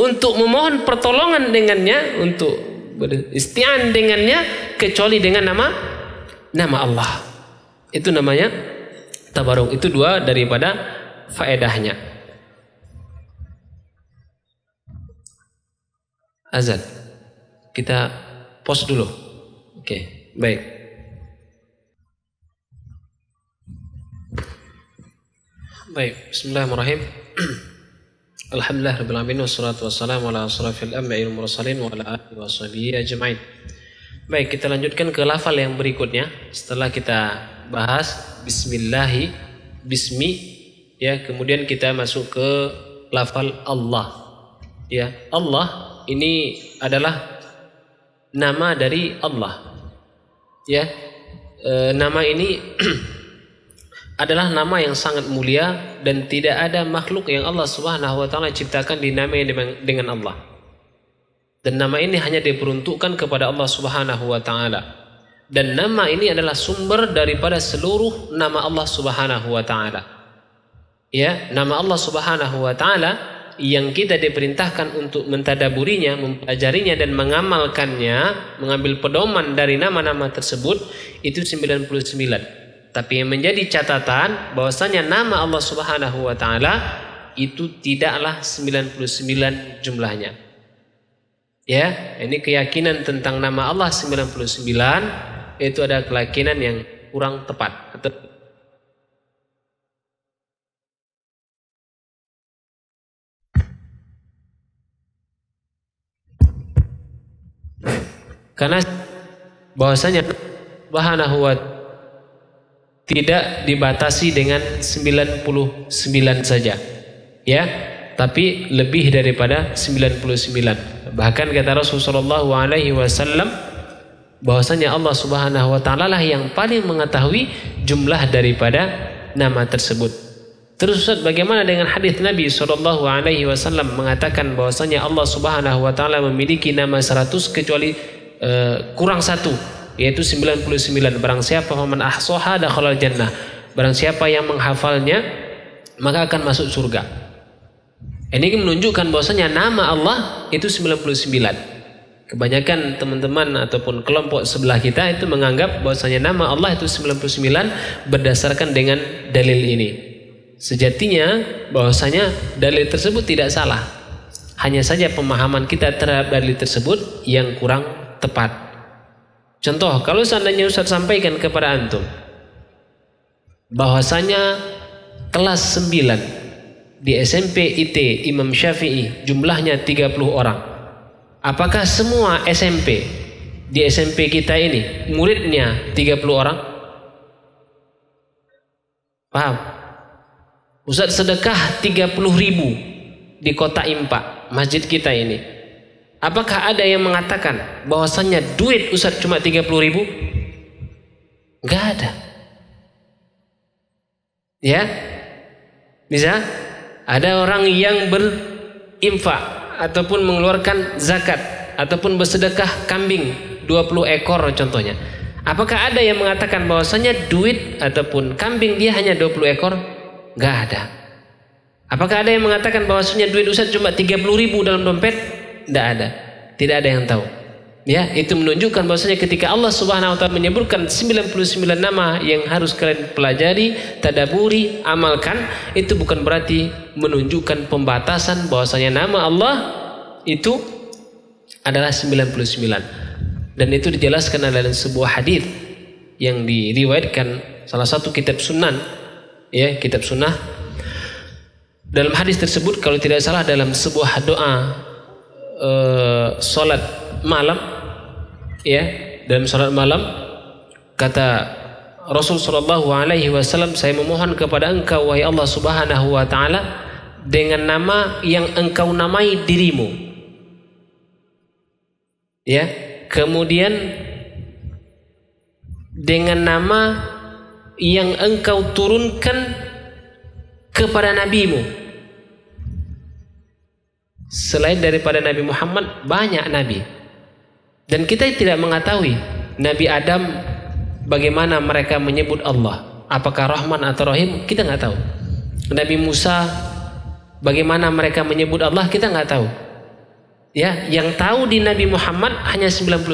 untuk memohon pertolongan dengannya, untuk beristian dengannya, kecuali dengan nama Allah. Itu namanya tabaruk. Itu dua daripada faedahnya. Azan, kita pause dulu. Oke, baik. Baik, bismillahirrahmanirrahim. Alhamdulillah rabbil alamin wassalatu wassalamu ala asyrafil anbiya'i wal mursalin wa ala alihi washabihi ajmain. Baik, kita lanjutkan ke lafal yang berikutnya setelah kita bahas bismillahi, bismi, ya, kemudian kita masuk ke lafal Allah. Ya, Allah ini adalah nama dari Allah, ya, nama ini adalah nama yang sangat mulia dan tidak ada makhluk yang Allah subhanahu wa ta'ala ciptakan dinamai dengan Allah, dan nama ini hanya diperuntukkan kepada Allah subhanahu wa ta'ala, dan nama ini adalah sumber daripada seluruh nama Allah subhanahu wa ta'ala. ya, nama Allah Subhanahu wa ta'ala yang kita diperintahkan untuk mentadaburinya, mempelajarinya dan mengamalkannya, mengambil pedoman dari nama-nama tersebut, itu 99. Tapi yang menjadi catatan bahwasanya nama Allah Subhanahu wa ta'ala itu tidaklah 99 jumlahnya. Ya, ini keyakinan tentang nama Allah 99 itu ada keyakinan yang kurang tepat atau karena bahwasanya Subhanahu wa tidak dibatasi dengan 99 saja, ya, tapi lebih daripada 99. Bahkan kata Rasulullah SAW bahwasanya Allah Subhanahu wa ta'ala lah yang paling mengetahui jumlah daripada nama tersebut. Terus Ustaz, bagaimana dengan hadis Nabi SAW mengatakan bahwasanya Allah Subhanahu wa ta'ala memiliki nama 100 kecuali kurang satu, yaitu 99. Barang siapa faman ahsaha dakhala jannah, barang siapa yang menghafalnya maka akan masuk surga. Ini menunjukkan bahwasanya nama Allah itu 99. Kebanyakan teman-teman ataupun kelompok sebelah kita itu menganggap bahwasanya nama Allah itu 99 berdasarkan dengan dalil ini. Sejatinya bahwasanya dalil tersebut tidak salah, hanya saja pemahaman kita terhadap dalil tersebut yang kurang tepat. Contoh, kalau seandainya Ustaz sampaikan kepada antum bahwasanya kelas 9 di SMP IT Imam Syafi'i jumlahnya 30 orang. Apakah semua SMP di SMP kita ini muridnya 30 orang? Paham? Ustaz sedekah 30.000 di kota Impak, masjid kita ini. Apakah ada yang mengatakan bahwasannya duit Ustadz cuma 30.000? Nggak ada. Ya, bisa? Ada orang yang berinfak ataupun mengeluarkan zakat ataupun bersedekah kambing 20 ekor contohnya. Apakah ada yang mengatakan bahwasannya duit ataupun kambing dia hanya 20 ekor? Nggak ada. Apakah ada yang mengatakan bahwasannya duit Ustadz cuma 30.000 dalam dompet? Tidak ada, tidak ada yang tahu. Ya, itu menunjukkan bahwasanya ketika Allah Subhanahu wa ta'ala menyebutkan 99 nama yang harus kalian pelajari, tadaburi, amalkan, itu bukan berarti menunjukkan pembatasan bahwasanya nama Allah itu adalah 99. Dan itu dijelaskan dalam sebuah hadis yang diriwayatkan salah satu kitab sunan, ya, kitab sunnah. Dalam hadis tersebut kalau tidak salah dalam sebuah doa salat malam, ya, dalam salat malam kata Rasul sallallahu alaihi wasallam, saya memohon kepada engkau wahai Allah Subhanahu wa ta'ala dengan nama yang engkau namai dirimu, ya, kemudian dengan nama yang engkau turunkan kepada nabimu. Selain daripada Nabi Muhammad, banyak Nabi. Dan kita tidak mengetahui Nabi Adam bagaimana mereka menyebut Allah. Apakah Rahman atau Rahim, kita nggak tahu. Nabi Musa bagaimana mereka menyebut Allah, kita nggak tahu. Ya, yang tahu di Nabi Muhammad hanya 99.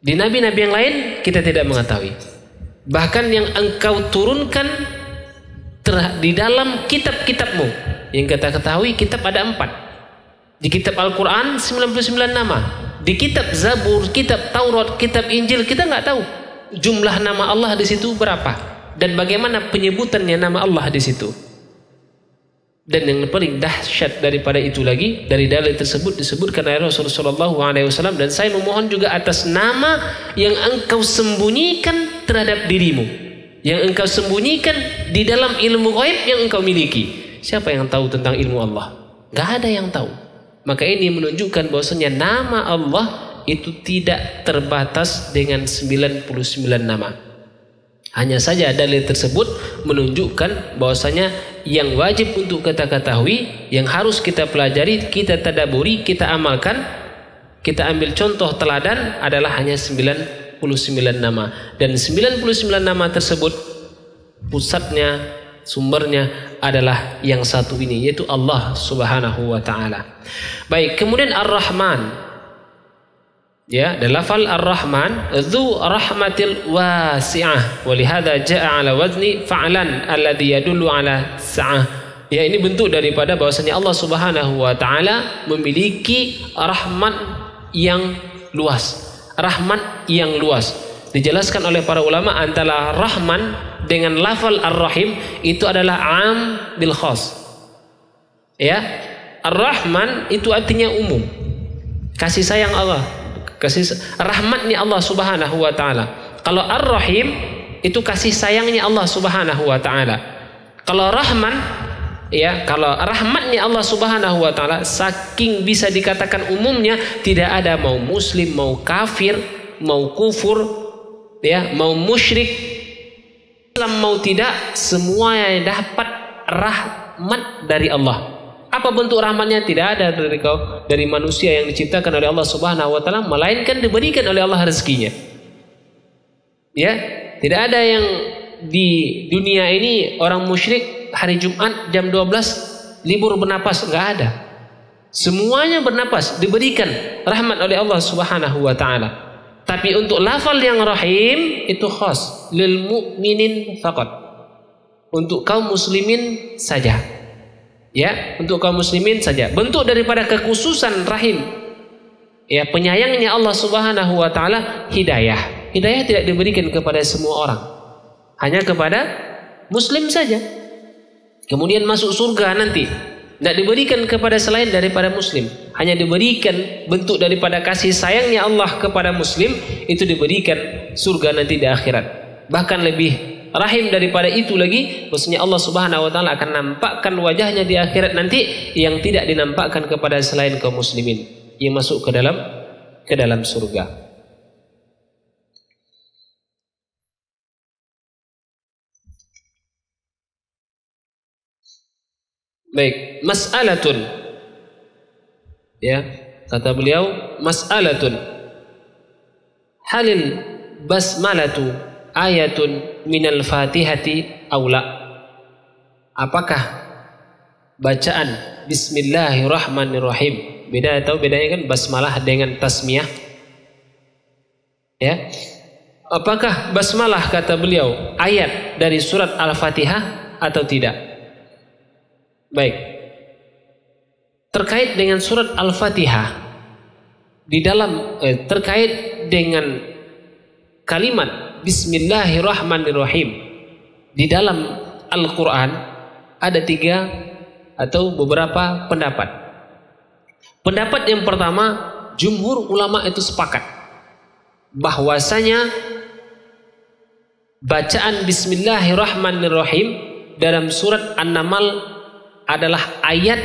Di Nabi-Nabi yang lain kita tidak mengetahui. Bahkan yang engkau turunkan di dalam kitab-kitabmu, yang kita ketahui kitab ada 4. Di kitab Al-Quran 99 nama. Di kitab Zabur, kitab Taurat, kitab Injil, kita nggak tahu jumlah nama Allah di situ berapa dan bagaimana penyebutannya nama Allah di situ. Dan yang paling dahsyat daripada itu lagi, dari dalil tersebut disebutkan oleh Rasulullah SAW, dan saya memohon juga atas nama yang engkau sembunyikan terhadap dirimu, yang engkau sembunyikan di dalam ilmu ghaib yang engkau miliki. Siapa yang tahu tentang ilmu Allah? Nggak ada yang tahu. Maka ini menunjukkan bahwasanya nama Allah itu tidak terbatas dengan 99 nama. Hanya saja dalil tersebut menunjukkan bahwasanya yang wajib untuk kita ketahui, yang harus kita pelajari, kita tadaburi, kita amalkan, kita ambil contoh teladan adalah hanya 99 nama. Dan 99 nama tersebut pusatnya sumbernya adalah yang satu ini, yaitu Allah Subhanahu wa ta'ala. Baik, kemudian Ar-Rahman. Ya, dan lafal Ar-Rahman, Dzu rahmatil wasi'ah, walihada ja'a ala wazni fa'lan alladhi yadullu ala sa'ah. Ya, ini bentuk daripada bahwasanya Allah Subhanahu wa ta'ala memiliki rahmat yang luas. Rahmat yang luas. Dijelaskan oleh para ulama antara Rahman dengan lafal Ar-Rahim itu adalah am bil khas. Ya, Ar-Rahman itu artinya umum. Kasih sayang Allah. Rahmatnya Allah Subhanahu wa ta'ala. Kalau Ar-Rahim itu kasih sayangnya Allah Subhanahu wa ta'ala. Kalau Rahman, ya, kalau rahmatnya Allah Subhanahu wa ta'ala saking bisa dikatakan umumnya, tidak ada mau muslim, mau kafir, mau kufur, ya, mau musyrik, Islam mau tidak, semua yang dapat rahmat dari Allah. Apa bentuk rahmatnya? Tidak ada dari manusia yang diciptakan oleh Allah Subhanahu wa ta'ala, melainkan diberikan oleh Allah rezekinya. Ya, tidak ada yang di dunia ini orang musyrik hari Jumat jam 12 libur bernapas, enggak ada. Semuanya bernapas, diberikan rahmat oleh Allah Subhanahu wa ta'ala. Tapi untuk lafal yang rahim itu khas lil mu'minin faqat. Untuk kaum muslimin saja. Ya, untuk kaum muslimin saja. Bentuk daripada kekhususan rahim, ya, penyayangnya Allah Subhanahu wa ta'ala, hidayah. Hidayah tidak diberikan kepada semua orang, hanya kepada muslim saja. Kemudian masuk surga nanti tidak diberikan kepada selain daripada muslim, hanya diberikan bentuk daripada kasih sayangnya Allah kepada muslim, itu diberikan surga nanti di akhirat. Bahkan lebih rahim daripada itu lagi, maksudnya Allah Subhanahu wa ta'ala akan nampakkan wajahnya di akhirat nanti yang tidak dinampakkan kepada selain kaum muslimin, yang masuk ke dalam surga. Baik, mas'alatun, ya, kata beliau, mas'alatun halil basmalatu ayatun minal fatihati aula. Apakah bacaan Bismillahirrahmanirrahim, beda atau bedanya kan basmalah dengan tasmiyah, ya, apakah basmalah, kata beliau, ayat dari surat Al-Fatihah atau tidak? Baik, terkait dengan surat Al-Fatihah di dalam terkait dengan kalimat Bismillahirrahmanirrahim di dalam Al-Quran ada tiga atau beberapa pendapat. Pendapat yang pertama, jumhur ulama itu sepakat bahwasanya bacaan Bismillahirrahmanirrahim dalam surat An-Naml adalah ayat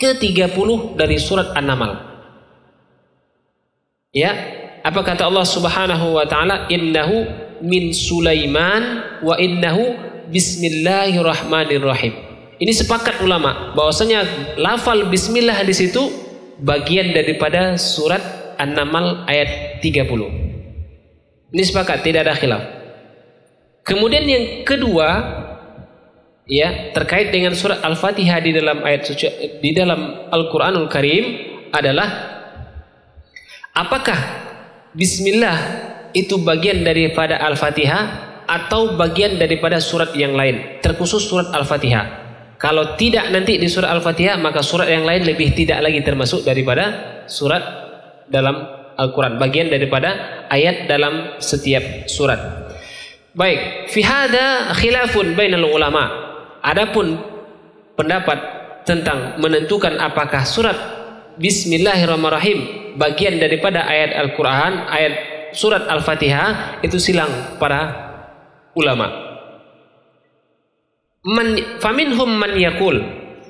ke-30 dari surat An-Naml. Ya, apa kata Allah Subhanahu wa ta'ala? Innahu min Sulaiman wa innahu bismillahirrahmanirrahim. Ini sepakat ulama bahwasanya lafal bismillah di situ bagian daripada surat An-Naml ayat 30. Ini sepakat, tidak ada khilaf. Kemudian yang kedua, ya, terkait dengan surat Al-Fatihah di dalam ayat suci, di dalam Al-Qur'anul Karim adalah apakah Bismillah itu bagian daripada Al-Fatihah atau bagian daripada surat yang lain, terkhusus surat Al-Fatihah. Kalau tidak nanti di surat Al-Fatihah, maka surat yang lain lebih tidak lagi termasuk daripada surat dalam Al-Quran, bagian daripada ayat dalam setiap surat. Baik, fi hadza khilafun bainal ulama. Adapun pendapat tentang menentukan apakah surat Bismillahirrahmanirrahim bagian daripada ayat Al-Quran, ayat surat Al-Fatihah, itu silang para ulama. Faminhum man yakul,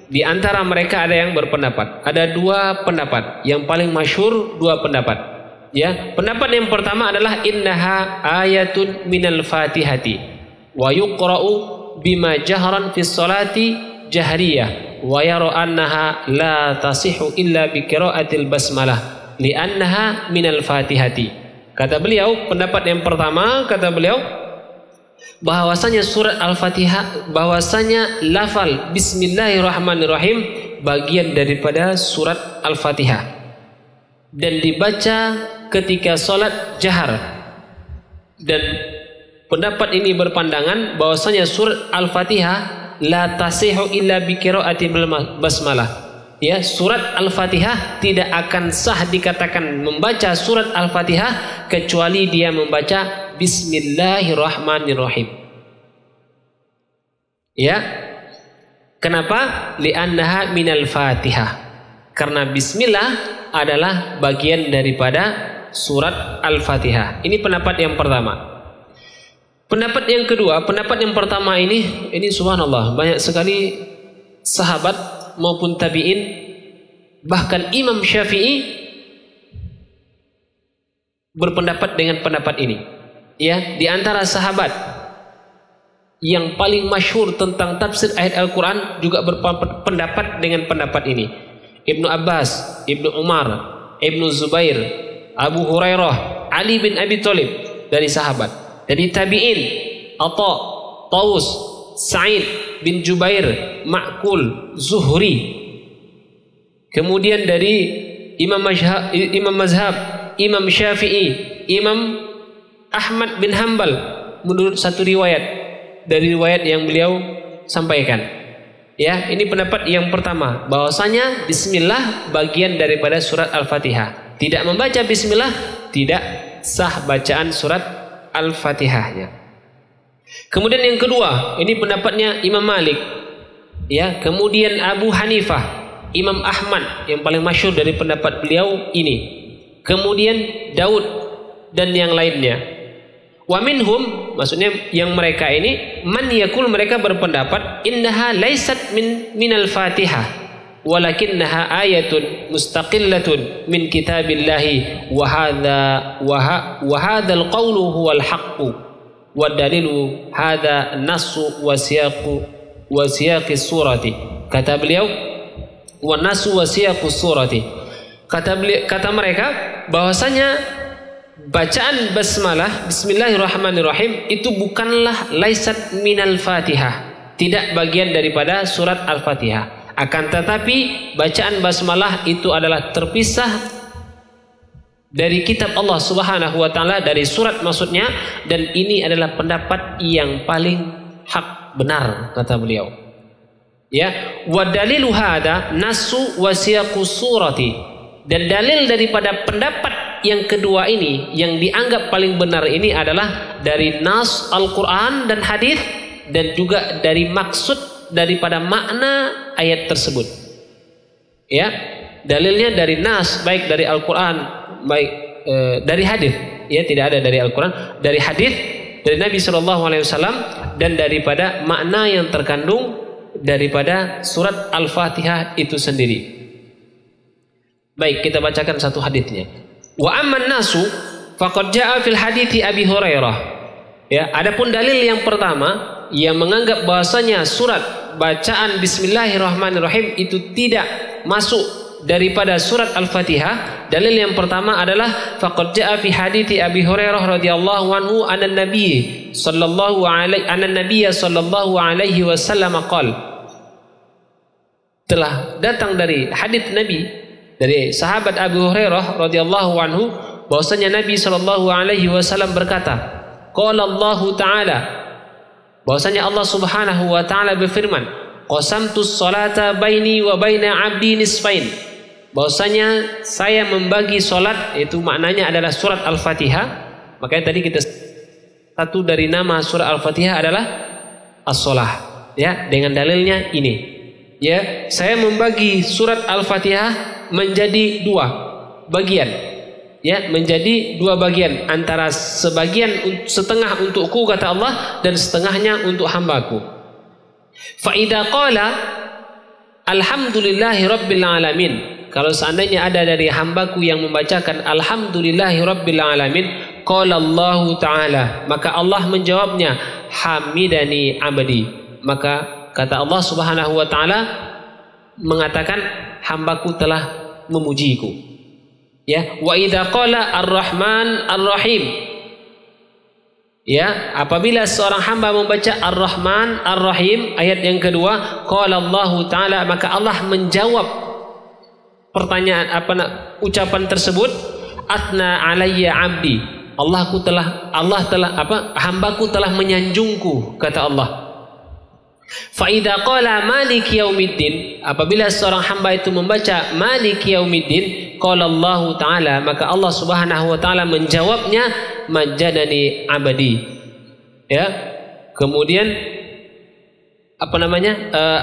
di antara mereka ada yang berpendapat, ada dua pendapat, yang paling masyhur dua pendapat, ya. Pendapat yang pertama adalah innaha ayatun minal fatihati wa yuqra'u bima jahran fi sholati jahriyah wa yara annaha la tasihu illa bi qira'atil basmalah li'annaha minal fatihati. Kata beliau, pendapat yang pertama, kata beliau, bahwasanya surat Al-Fatihah, bahwasanya lafal Bismillahirrahmanirrahim bagian daripada surat Al-Fatihah dan dibaca ketika sholat jahar. Dan pendapat ini berpandangan bahwasanya surat Al-Fatihah la tasihu illa bi qiraati basmalah. Ya, surat Al-Fatihah tidak akan sah dikatakan membaca surat Al-Fatihah kecuali dia membaca Bismillahirrahmanirrahim. Ya. Kenapa? Li'annaha minal Fatihah. Karena bismillah adalah bagian daripada surat Al-Fatihah. Ini pendapat yang pertama. Pendapat yang kedua, pendapat yang pertama ini subhanallah, banyak sekali sahabat maupun tabi'in, bahkan Imam Syafi'i berpendapat dengan pendapat ini. Ya, di antara sahabat yang paling masyhur tentang tafsir ayat Al-Quran juga berpendapat dengan pendapat ini. Ibnu Abbas, Ibnu Umar, Ibnu Zubair, Abu Hurairah, Ali bin Abi Thalib dari sahabat. Dari tabi'in, Atha, Taus, Sa'id bin Jubair, Ma'kul, Zuhri. Kemudian dari Imam Mazhab, Imam Syafi'i, Imam Ahmad bin Hanbal, menurut satu riwayat dari riwayat yang beliau sampaikan. Ya, ini pendapat yang pertama, bahwasanya bismillah bagian daripada surat Al-Fatihah. Tidak membaca bismillah tidak sah bacaan surat Al-Fatihahnya. Kemudian yang kedua, ini pendapatnya Imam Malik, ya, kemudian Abu Hanifah, Imam Ahmad yang paling masyhur dari pendapat beliau ini, kemudian Daud dan yang lainnya. Wa minhum, maksudnya yang mereka ini, man yakul, mereka berpendapat innaha laysat minal Fatihah walakinnaha ayatun mustaqillatun min kitabillahi wa hadzal qawlu huwal haqqu wa dalilu hadha nasu wa siyaqi surati. Kata beliau, wa nasu wa siyaqi surati, kata mereka bahwasanya bacaan basmalah Bismillahirrahmanirrahim itu bukanlah laisat minal Fatihah, tidak bagian daripada surat Al-Fatihah. Akan tetapi bacaan basmalah itu adalah terpisah dari kitab Allah subhanahu wa ta'ala, dari surat maksudnya, dan ini adalah pendapat yang paling hak, benar, kata beliau. Ya, wa dalilu hadza nasu wa siyaqu surati, dan dalil daripada pendapat yang kedua ini, yang dianggap paling benar ini adalah dari nas Al-Quran dan hadis, dan juga dari maksud daripada makna ayat tersebut. Ya, dalilnya dari nas, baik dari Al-Quran, baik dari hadis, ya, tidak ada dari Al-Quran, dari hadis dari Nabi SAW, dan daripada makna yang terkandung daripada surat Al-Fatihah itu sendiri. Baik, kita bacakan satu hadisnya. Wa amman nasu faqad jaa fil hadithi Abi Hurairah. Ya, adapun dalil yang pertama yang menganggap bahwasanya surat bacaan Bismillahirrahmanirrahim itu tidak masuk daripada surat Al-Fatihah, dalil yang pertama adalah faqad jaa fi hadithi Abi Hurairah radhiyallahu anhu anna Nabiy sallallahu alaihi wasallam qala, telah datang dari hadits Nabi dari sahabat Abu Hurairah radhiyallahu anhu bahwasanya Nabi sallallahu alaihi wasallam berkata, qala Allah taala, bahwasanya Allah subhanahu wa taala berfirman, qasamtus salata baini wa baina 'abdi nisfain, bahwasanya saya membagi solat, itu maknanya adalah surat Al-Fatihah. Makanya tadi kita, satu dari nama surat Al-Fatihah adalah as-solah, ya, dengan dalilnya ini. Ya, saya membagi surat Al-Fatihah menjadi dua bagian, ya, menjadi dua bagian, antara sebagian setengah untukku, kata Allah, dan setengahnya untuk hambaku. Fa idza qala alhamdulillahi rabbil alamin, kalau seandainya ada dari hambaku yang membacakan alhamdulillahirrabbilalamin, qala Allah ta'ala, maka Allah menjawabnya, hamidani abadi, maka kata Allah subhanahu wa ta'ala mengatakan, hambaku telah memujiku. Ya, wa idha qala ar-rahman ar-rahim, Ya, apabila seorang hamba membaca Ar-Rahman Ar-Rahim ayat yang kedua, qala Allahu taala, maka Allah menjawab pertanyaan ucapan tersebut, atna alayya 'abdi. Hambaku telah menyanjungku, kata Allah. Fa idza qala malik yaumiddin, apabila seorang hamba itu membaca malik yaumiddin, qala Allahu taala, maka Allah Subhanahu wa taala menjawabnya, majadani abadi. Ya, kemudian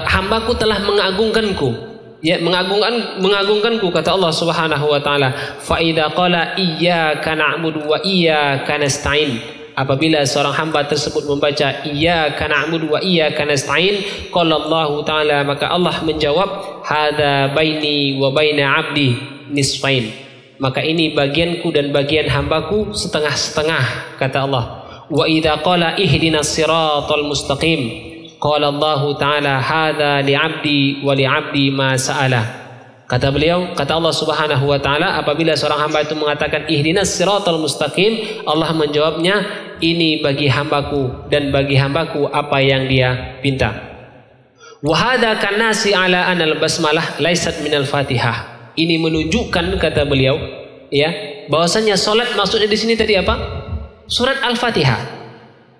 hambaku telah mengagungkanku, ya, mengagungkanku, kata Allah Subhanahu wa taala. Fa idza qala iyyaka na'budu wa iyyaka nasta'in, apabila seorang hamba tersebut membaca iyyaka na'budu wa iyyaka nasta'in, qala Allah taala, maka Allah menjawab, hadza baini wa baina abdi nisfain, maka ini bagianku dan bagian hambaku setengah-setengah, kata Allah. Wa idza qala ihdinas siratal mustaqim, qala Allah taala, hadza li 'abdi wa li 'abdi ma sa'ala. Kata beliau, kata Allah Subhanahu wa taala, apabila seorang hamba itu mengatakan ihdinas siratal mustaqim, Allah menjawabnya, ini bagi hambaku dan bagi hambaku apa yang dia pinta. Wa hadza kan nasi ala anal basmalah laysat minal Fatihah. Ini menunjukkan, kata beliau, ya, bahwasanya solat maksudnya di sini tadi apa? Surat Al-Fatihah.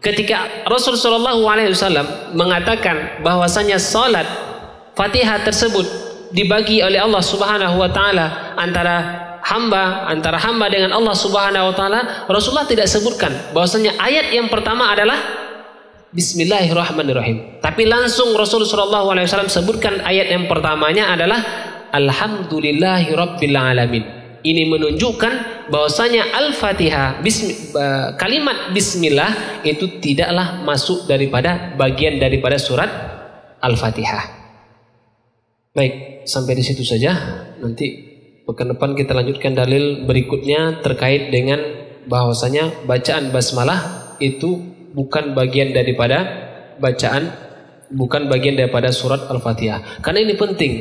Ketika Rasul Shallallahu Alaihi Wasallam mengatakan bahwasanya solat Fatihah tersebut dibagi oleh Allah Subhanahu Wa Taala antara hamba dengan Allah Subhanahu Wa Taala, Rasulullah tidak sebutkan bahwasanya ayat yang pertama adalah Bismillahirrahmanirrahim. Tapi langsung Rasul Shallallahu Alaihi Wasallam sebutkan ayat yang pertamanya adalah Alhamdulillahi Rabbil Alamin. Ini menunjukkan bahwasanya Al-Fatihah, kalimat Bismillah itu tidaklah masuk daripada bagian daripada surat Al-Fatihah. Baik, sampai di situ saja. Nanti pekan depan kita lanjutkan dalil berikutnya terkait dengan bahwasanya bacaan basmalah itu bukan bagian daripada surat Al-Fatihah. Karena ini penting.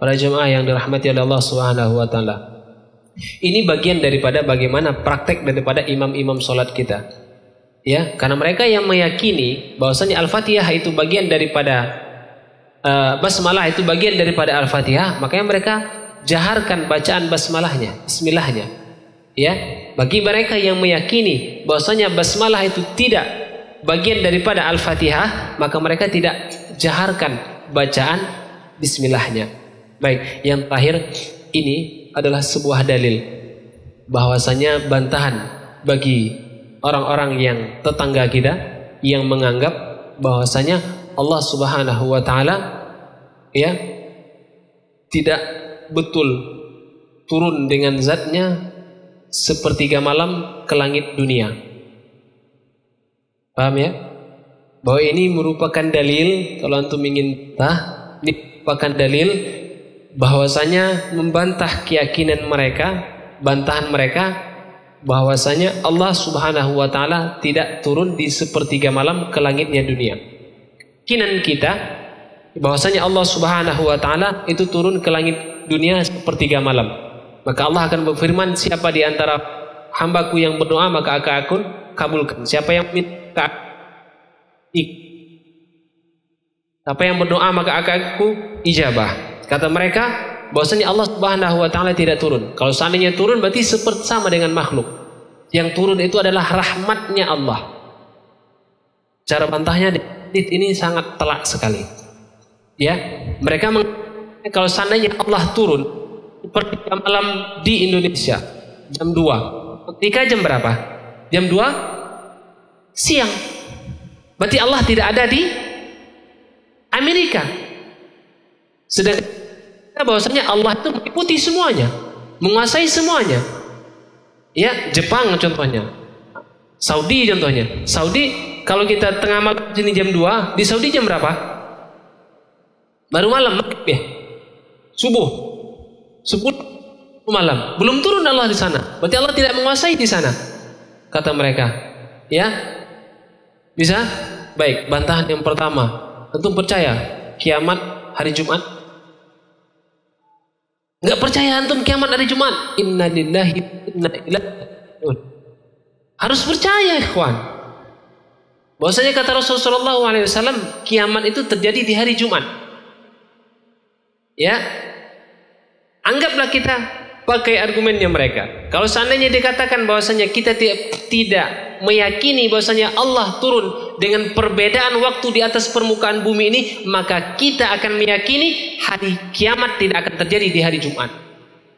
Para jemaah yang dirahmati oleh Allah Subhanahu wa taala, ini bagian daripada bagaimana praktek daripada imam-imam salat kita. Ya, karena mereka yang meyakini bahwasanya Al-Fatihah itu bagian daripada basmalah itu bagian daripada Al-Fatihah, makanya mereka jaharkan bacaan basmalahnya, bismillahnya. Ya, bagi mereka yang meyakini bahwasanya basmalah itu tidak bagian daripada Al-Fatihah, maka mereka tidak jaharkan bacaan bismillahnya. Baik, yang terakhir ini adalah sebuah dalil bahwasanya bantahan bagi orang-orang yang tetangga kita yang menganggap bahwasanya Allah Subhanahu wa taala, ya, tidak betul turun dengan zatnya sepertiga malam ke langit dunia. Paham ya? Bahwa ini merupakan dalil, kalau antum ingin ini merupakan dalil bahwasanya membantah keyakinan mereka, bantahan mereka bahwasanya Allah Subhanahu wa taala tidak turun di sepertiga malam ke langitnya dunia. Keyakinan kita bahwasanya Allah Subhanahu wa taala itu turun ke langit dunia sepertiga malam. Maka Allah akan berfirman, siapa di antara hambaku yang berdoa maka akan kabulkan. Siapa yang berdoa maka akan aku ijabah. Kata mereka bahwasanya Allah Subhanahu wa taala tidak turun. Kalau seandainya turun berarti seperti sama dengan makhluk. Yang turun itu adalah rahmatnya Allah. Cara bantahnya ini sangat telak sekali. Ya, mereka kalau seandainya Allah turun seperti jam malam di Indonesia, jam 2. Ketika jam berapa? Jam 2 siang. Berarti Allah tidak ada di Amerika. Sedangkan bahwasanya Allah itu meliputi semuanya, menguasai semuanya. Ya, Jepang contohnya, Saudi contohnya. Saudi kalau kita tengah malam sini jam 2, di Saudi jam berapa? Baru malam, Magrib ya. Subuh. 10 malam. Belum turun Allah di sana. Berarti Allah tidak menguasai di sana, kata mereka. Ya. Bisa? Baik, bantahan yang pertama. Tentu percaya kiamat hari Jumat? Enggak percaya antum kiamat hari Jumat? Inna lillahi inna ilaihi raji'un. Harus percaya, ikhwan. Bahwasanya kata Rasulullah SAW, kiamat itu terjadi di hari Jumat. Ya, anggaplah kita pakai argumennya mereka. Kalau seandainya dikatakan bahwasanya kita tidak meyakini bahwasanya Allah turun dengan perbedaan waktu di atas permukaan bumi ini, maka kita akan meyakini hari kiamat tidak akan terjadi di hari Jumat.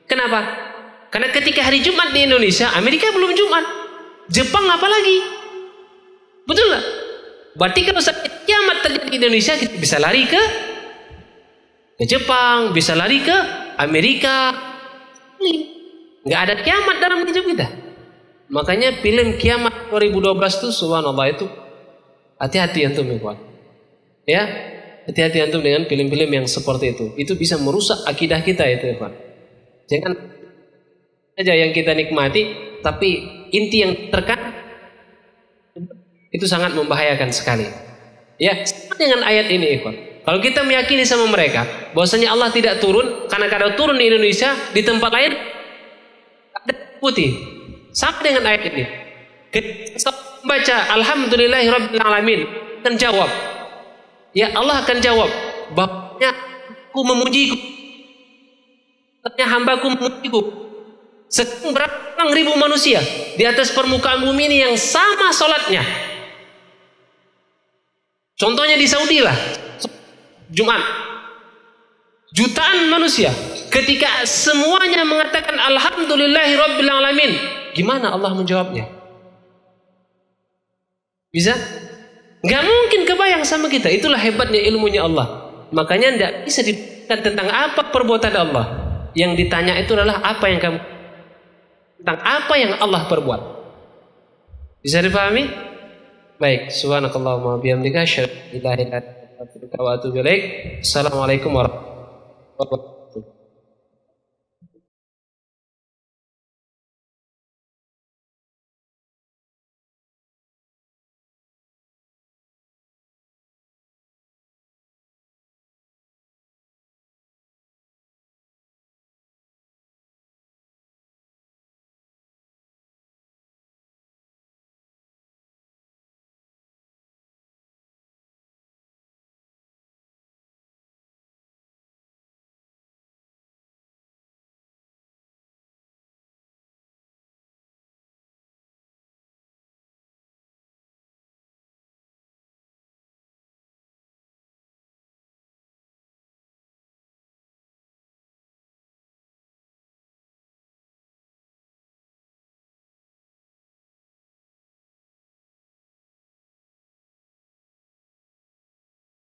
Kenapa? Karena ketika hari Jumat di Indonesia, Amerika belum Jumat, Jepang apalagi. Betul lah. Berarti kalau kiamat terjadi di Indonesia, kita bisa lari ke Jepang, bisa lari ke Amerika. Nggak ada kiamat dalam hidup kita. Makanya film kiamat 2012 itu, subhanallah, itu hati-hati antum ikhwan. Ya, hati-hati antum dengan film-film yang seperti itu. Itu bisa merusak akidah kita itu ikhwan. Jangan saja yang kita nikmati, tapi inti yang terkandung itu sangat membahayakan sekali. Ya, sama dengan ayat ini ikhwan. Kalau kita meyakini sama mereka bahwasanya Allah tidak turun, karena kalau turun di Indonesia di tempat lain ada putih. Sama dengan ayat ini. Kita baca alhamdulillahirabbil alamin, akan jawab. Ya, Allah akan jawab, bahwasanya aku memujiku. Ternyata hambaku memujiku. Sekian berapa ribu manusia di atas permukaan bumi ini yang sama salatnya. Contohnya di Saudi lah, Jumat, jutaan manusia. Ketika semuanya mengatakan alhamdulillahirabbil alamin, gimana Allah menjawabnya? Bisa? Gak mungkin kebayang sama kita. Itulah hebatnya ilmunya Allah. Makanya tidak bisa ditanya tentang apa perbuatan Allah. Yang ditanya itu adalah apa yang kamu, tentang apa yang Allah perbuat. Bisa dipahami? Baik, subhanakallahumma bihamdika asyhadu an la ilaha illa anta astaghfiruka wa atubu ilaik. Assalamualaikum warahmatullahi wabarakatuh.